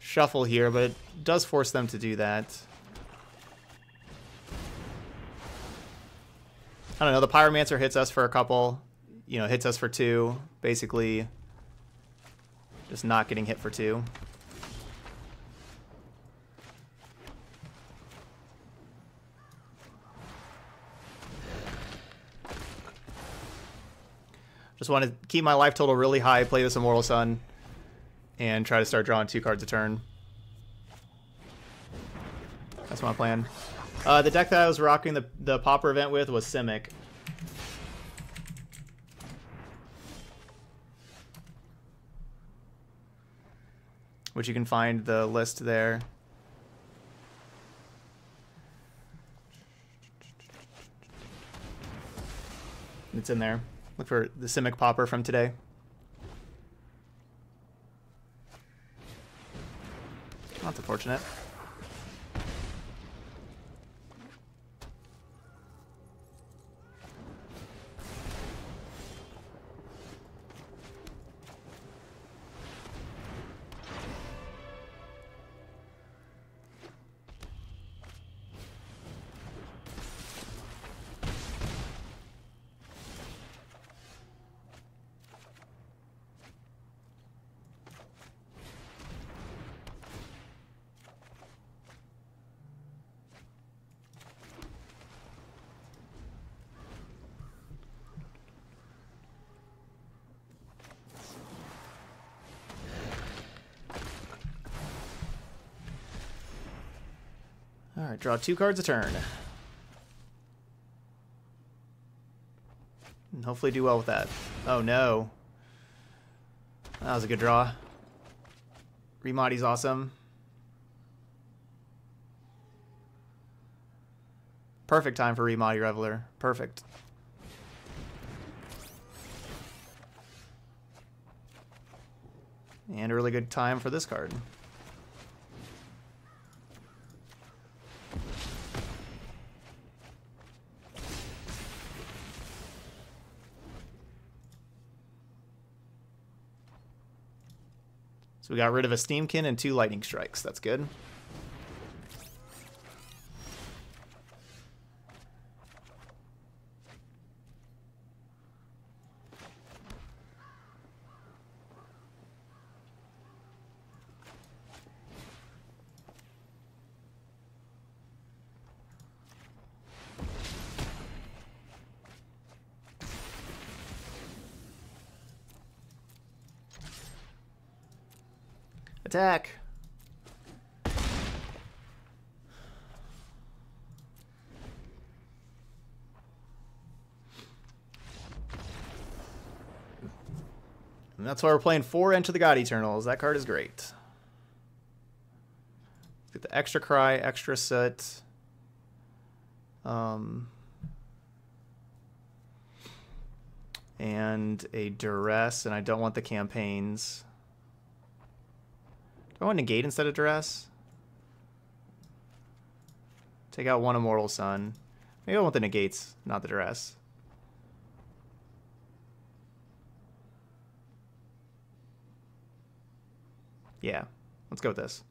shuffle here, but it does force them to do that. I don't know, the Pyromancer hits us for a couple, you know, hits us for two, basically just not getting hit for two. Just want to keep my life total really high, play this Immortal Sun, and try to start drawing two cards a turn. That's my plan. Uh, the deck that I was rocking the, the Pauper event with was Simic. Which you can find the list there. It's in there. Look for the Simic Pauper from today. Oh, that's unfortunate. Alright, draw two cards a turn. And hopefully do well with that. Oh no. That was a good draw. Remodi's awesome. Perfect time for Remodi Reveler. Perfect. And a really good time for this card. So we got rid of a Steamkin and two Lightning Strikes. That's good. Attack. And that's why we're playing four Enter the God Eternals. That card is great. Let's get the extra Cry, extra Soot. Um, and a Duress, and I don't want the campaigns. Do I want Negate instead of Duress? Take out one Immortal Sun. Maybe I want the Negates, not the Duress. Yeah, let's go with this.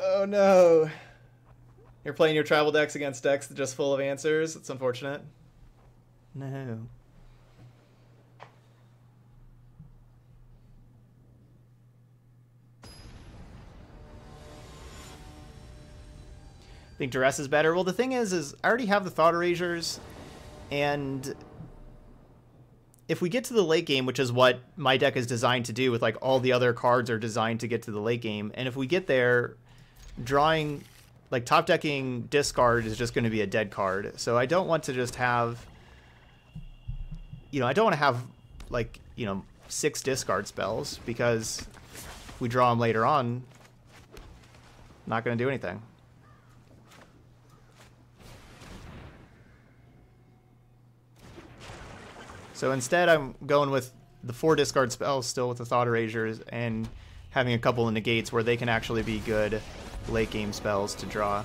Oh no! You're playing your tribal decks against decks just full of answers. It's unfortunate. No. I think Duress is better. Well, the thing is, is I already have the Thought Erasures, and if we get to the late game, which is what my deck is designed to do with, like, all the other cards are designed to get to the late game, and if we get there, drawing, like, top decking discard is just going to be a dead card. So I don't want to just have, you know, I don't want to have, like, you know, six discard spells, because if we draw them later on, not going to do anything. So instead, I'm going with the four discard spells, still with the Thought Erasures, and having a couple of Negates where they can actually be good late game spells to draw.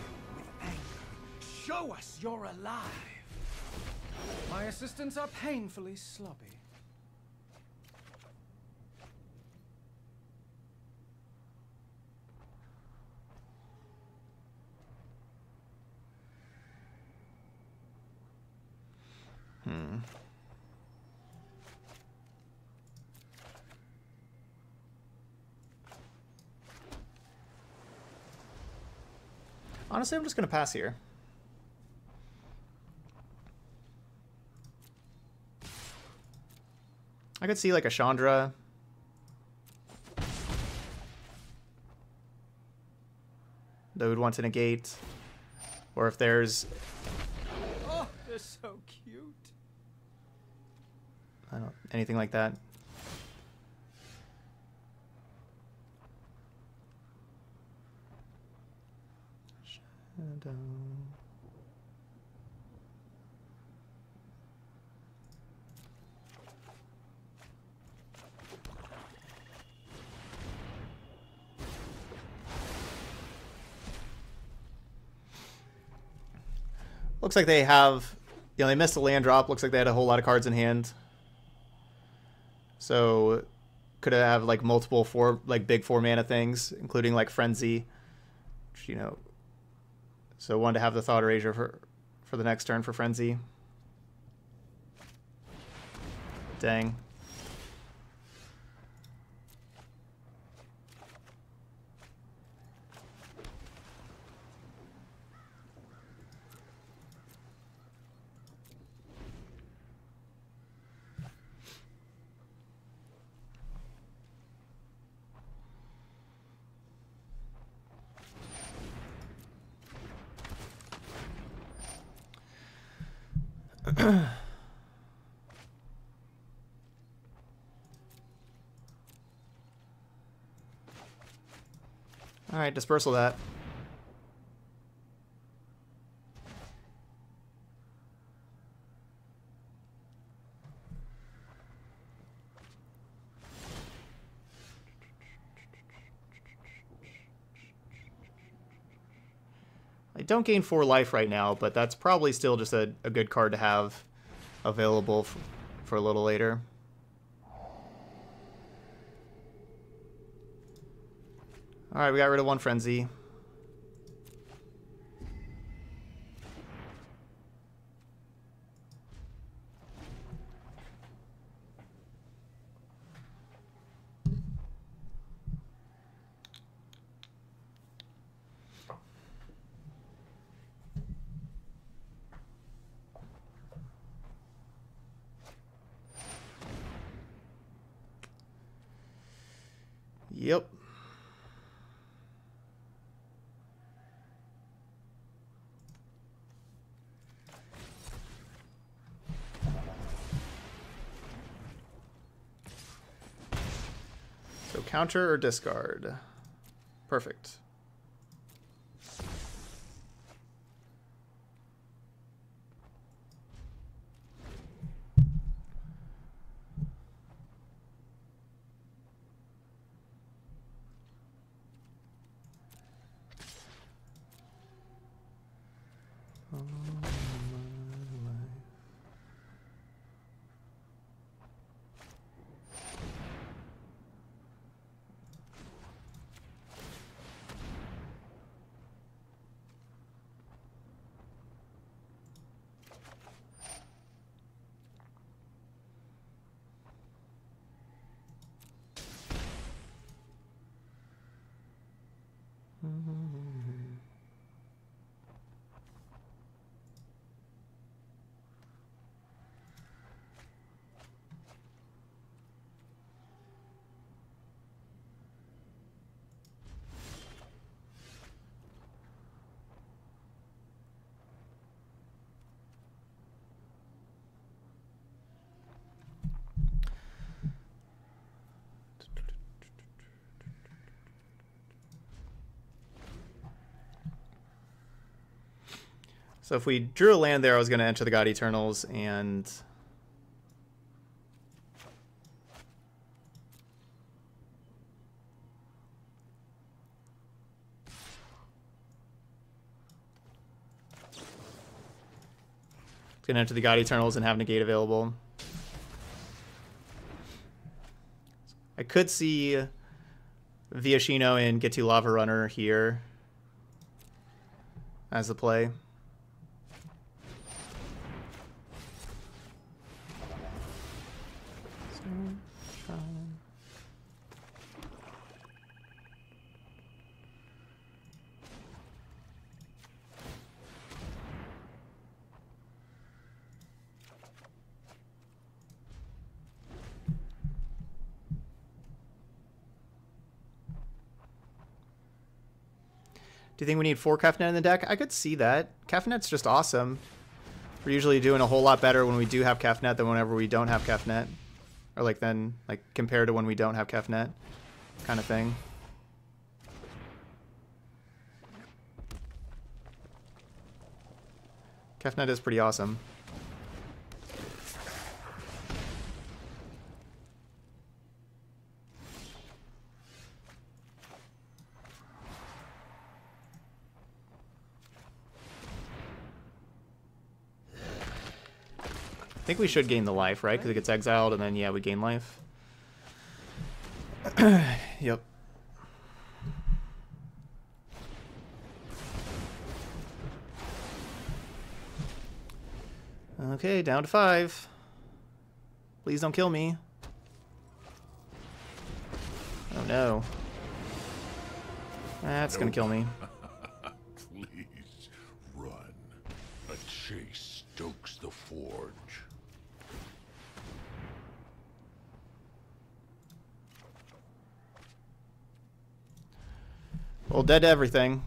Show us you're alive. My assistants are painfully sloppy. Hmm. Honestly, I'm just going to pass here. I could see like a Chandra. They would want to negate. Or if there's... Oh, they're so cute. I don't... Anything like that. Looks like they have, you know, they missed a land drop. Looks like they had a whole lot of cards in hand. So could have like multiple four, like big four mana things, including like Frenzy, which, you know. So one to have the Thought Erasure for, for the next turn for Frenzy. Dang. Alright, dispersal that. I don't gain four life right now, but that's probably still just a, a good card to have available for, for a little later. Alright, we got rid of one Frenzy. Yep. Counter or discard? Perfect. So if we drew a land there, I was going to enter the God Eternals and... It's going to enter the God Eternals and have Negate available. I could see Viashino and Get to Lava Runner here as the play. Do you think we need four Kefnet in the deck? I could see that. Kefnet's just awesome. We're usually doing a whole lot better when we do have Kefnet than whenever we don't have Kefnet. Or like then, like compared to when we don't have Kefnet kind of thing. Kefnet is pretty awesome. I think we should gain the life, right? Because it gets exiled, and then, yeah, we gain life. Yep. Okay, down to five. Please don't kill me. Oh, no. That's nope. Gonna kill me. Please run. A chase stokes the forge. Well, dead to everything.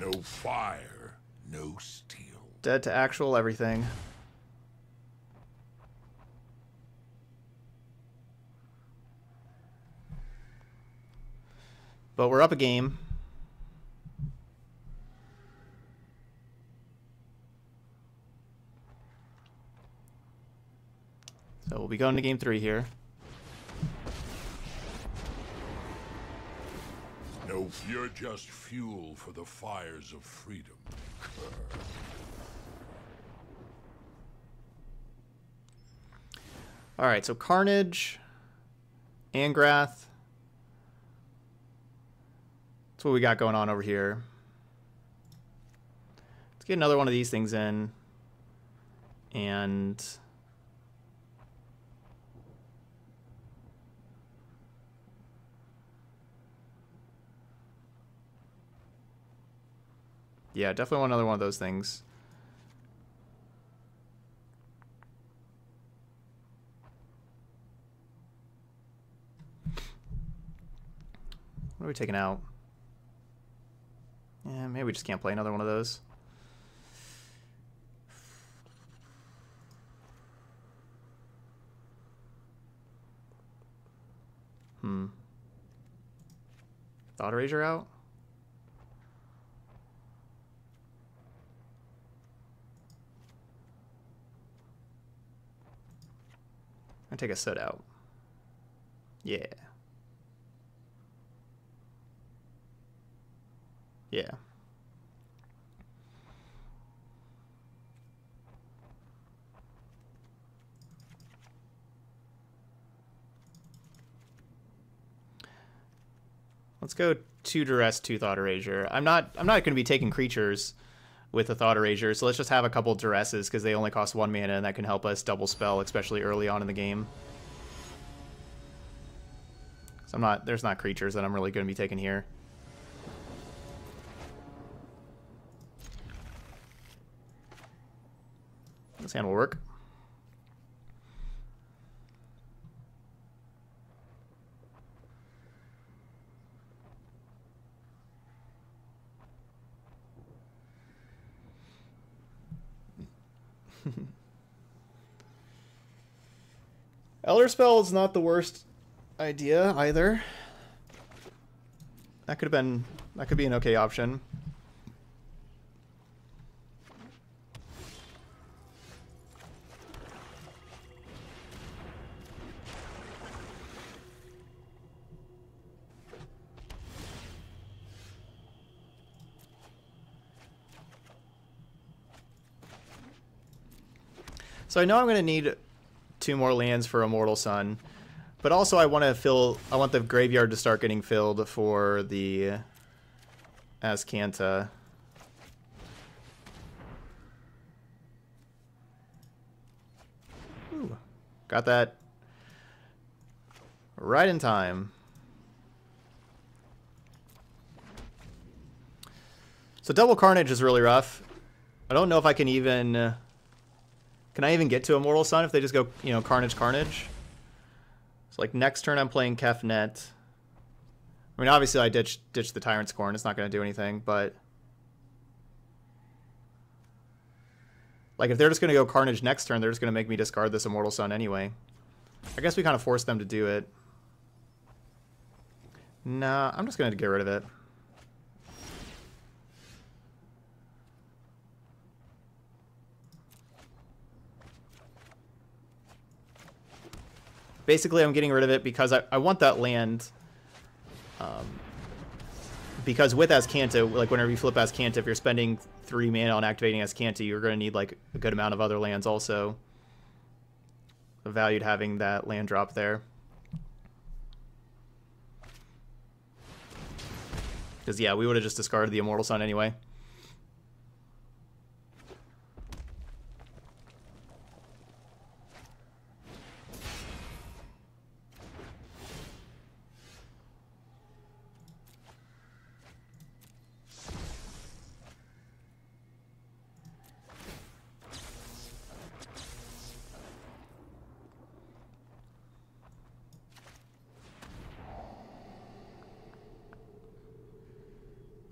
No fire, no steel. Dead to actual everything. But we're up a game. So we'll be going to game three here. Nope, you're just fuel for the fires of freedom. Alright, so Carnage, Angrath. That's what we got going on over here. Let's get another one of these things in. And yeah, definitely want another one of those things. What are we taking out? Yeah, maybe we just can't play another one of those. Hmm. Thought Erasure out? I'm gonna take a Soot out. Yeah. Yeah. Let's go two Duress, two Thought Erasure. I'm not I'm not gonna be taking creatures with a Thought Erasure, so let's just have a couple Duresses because they only cost one mana and that can help us double spell, especially early on in the game. So I'm not there's not creatures that I'm really gonna be taking here. This hand will work. Elder Spell is not the worst idea either. That could have been that could be an okay option. So I know I'm going to need two more lands for Immortal Sun, but also I want to fill. I want the graveyard to start getting filled for the Azcanta. Ooh, got that right in time. So double Carnage is really rough. I don't know if I can even. Can I even get to Immortal Sun if they just go, you know, Carnage, Carnage? So, like, next turn I'm playing Kefnet. I mean, obviously I ditched, ditched the Tyrant's Scorn. It's not going to do anything, but like, if they're just going to go Carnage next turn, they're just going to make me discard this Immortal Sun anyway. I guess we kind of forced them to do it. Nah, I'm just going to get rid of it. Basically, I'm getting rid of it because I, I want that land. Um, because with Azcanta, like whenever you flip Azcanta, if you're spending three mana on activating Azcanta, you're going to need like a good amount of other lands also. I valued having that land drop there. Because, yeah, we would have just discarded the Immortal Sun anyway.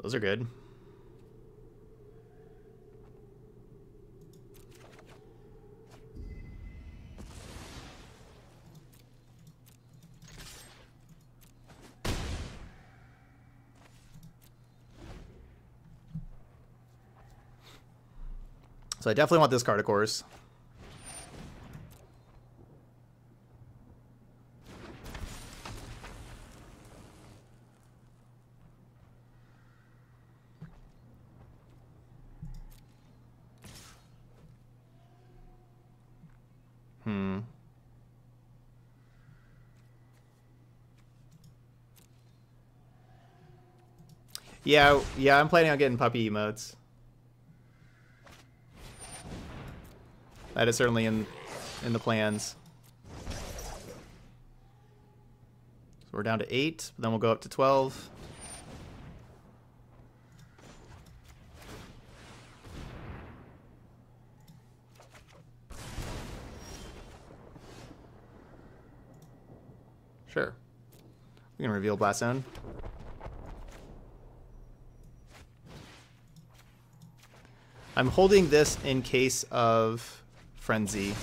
Those are good. So I definitely want this card, of course. Hmm. Yeah, yeah, I'm planning on getting puppy emotes. That is certainly in in the plans. So we're down to eight, then we'll go up to twelve. Sure. We're gonna reveal Blast Zone. I'm holding this in case of Frenzy.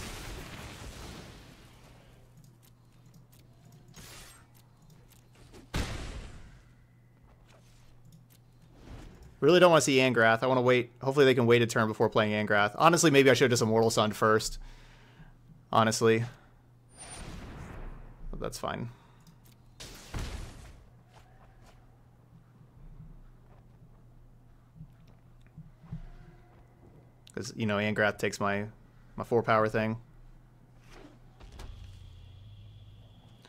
Really don't want to see Angrath. I want to wait. Hopefully they can wait a turn before playing Angrath. Honestly, maybe I should have just Immortal Sun first. Honestly. But that's fine. Because, you know, Angrath takes my, my four-power thing.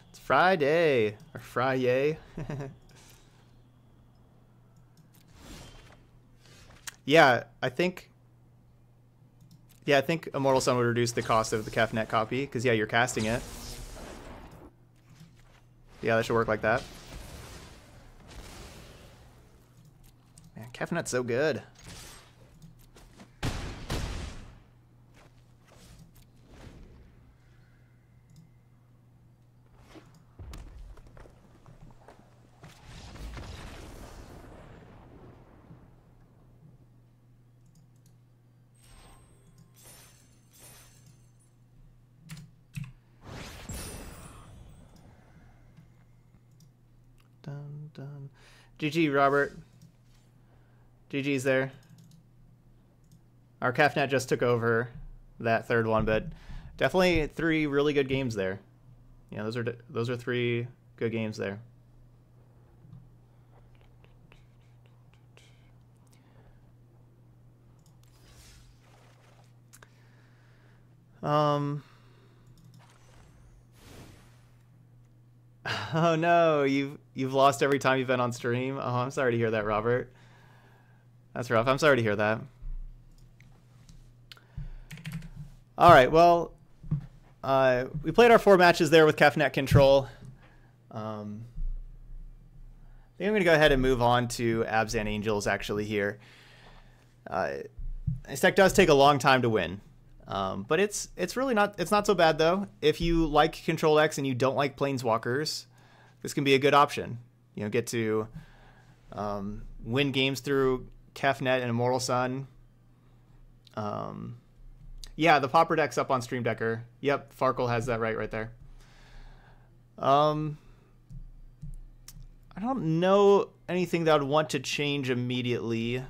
It's Friday! Or Fry-yay. Yeah, I think... Yeah, I think Immortal Sun would reduce the cost of the Kefnet copy. Because, yeah, you're casting it. Yeah, that should work like that. Man, Kefnet's so good. G G, Robert. G G's there. Our Kefnet just took over that third one, but definitely three really good games there. Yeah, those are those are three good games there. Um. Oh no, you've you've lost every time you've been on stream. Oh, I'm sorry to hear that, Robert. That's rough. I'm sorry to hear that. All right, well, uh, we played our four matches there with Kefnet Control. Um, I think I'm gonna go ahead and move on to Abzan Angels actually here. Uh, this deck does take a long time to win. Um, but it's it's really not it's not so bad though. If you like Control X and you don't like Planeswalkers, this can be a good option. You know, get to um, win games through Kefnet and Immortal Sun. Um, yeah, the Pauper deck's up on Stream Decker. Yep, Farkle has that right right there. Um, I don't know anything that I'd want to change immediately.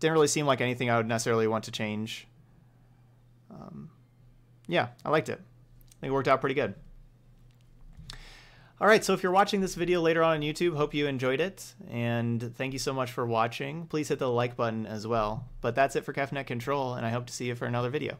Didn't really seem like anything I would necessarily want to change. Um, yeah, I liked it. I think it worked out pretty good. All right, so if you're watching this video later on on YouTube, hope you enjoyed it. And thank you so much for watching. Please hit the like button as well. But that's it for Kefnet Control, and I hope to see you for another video.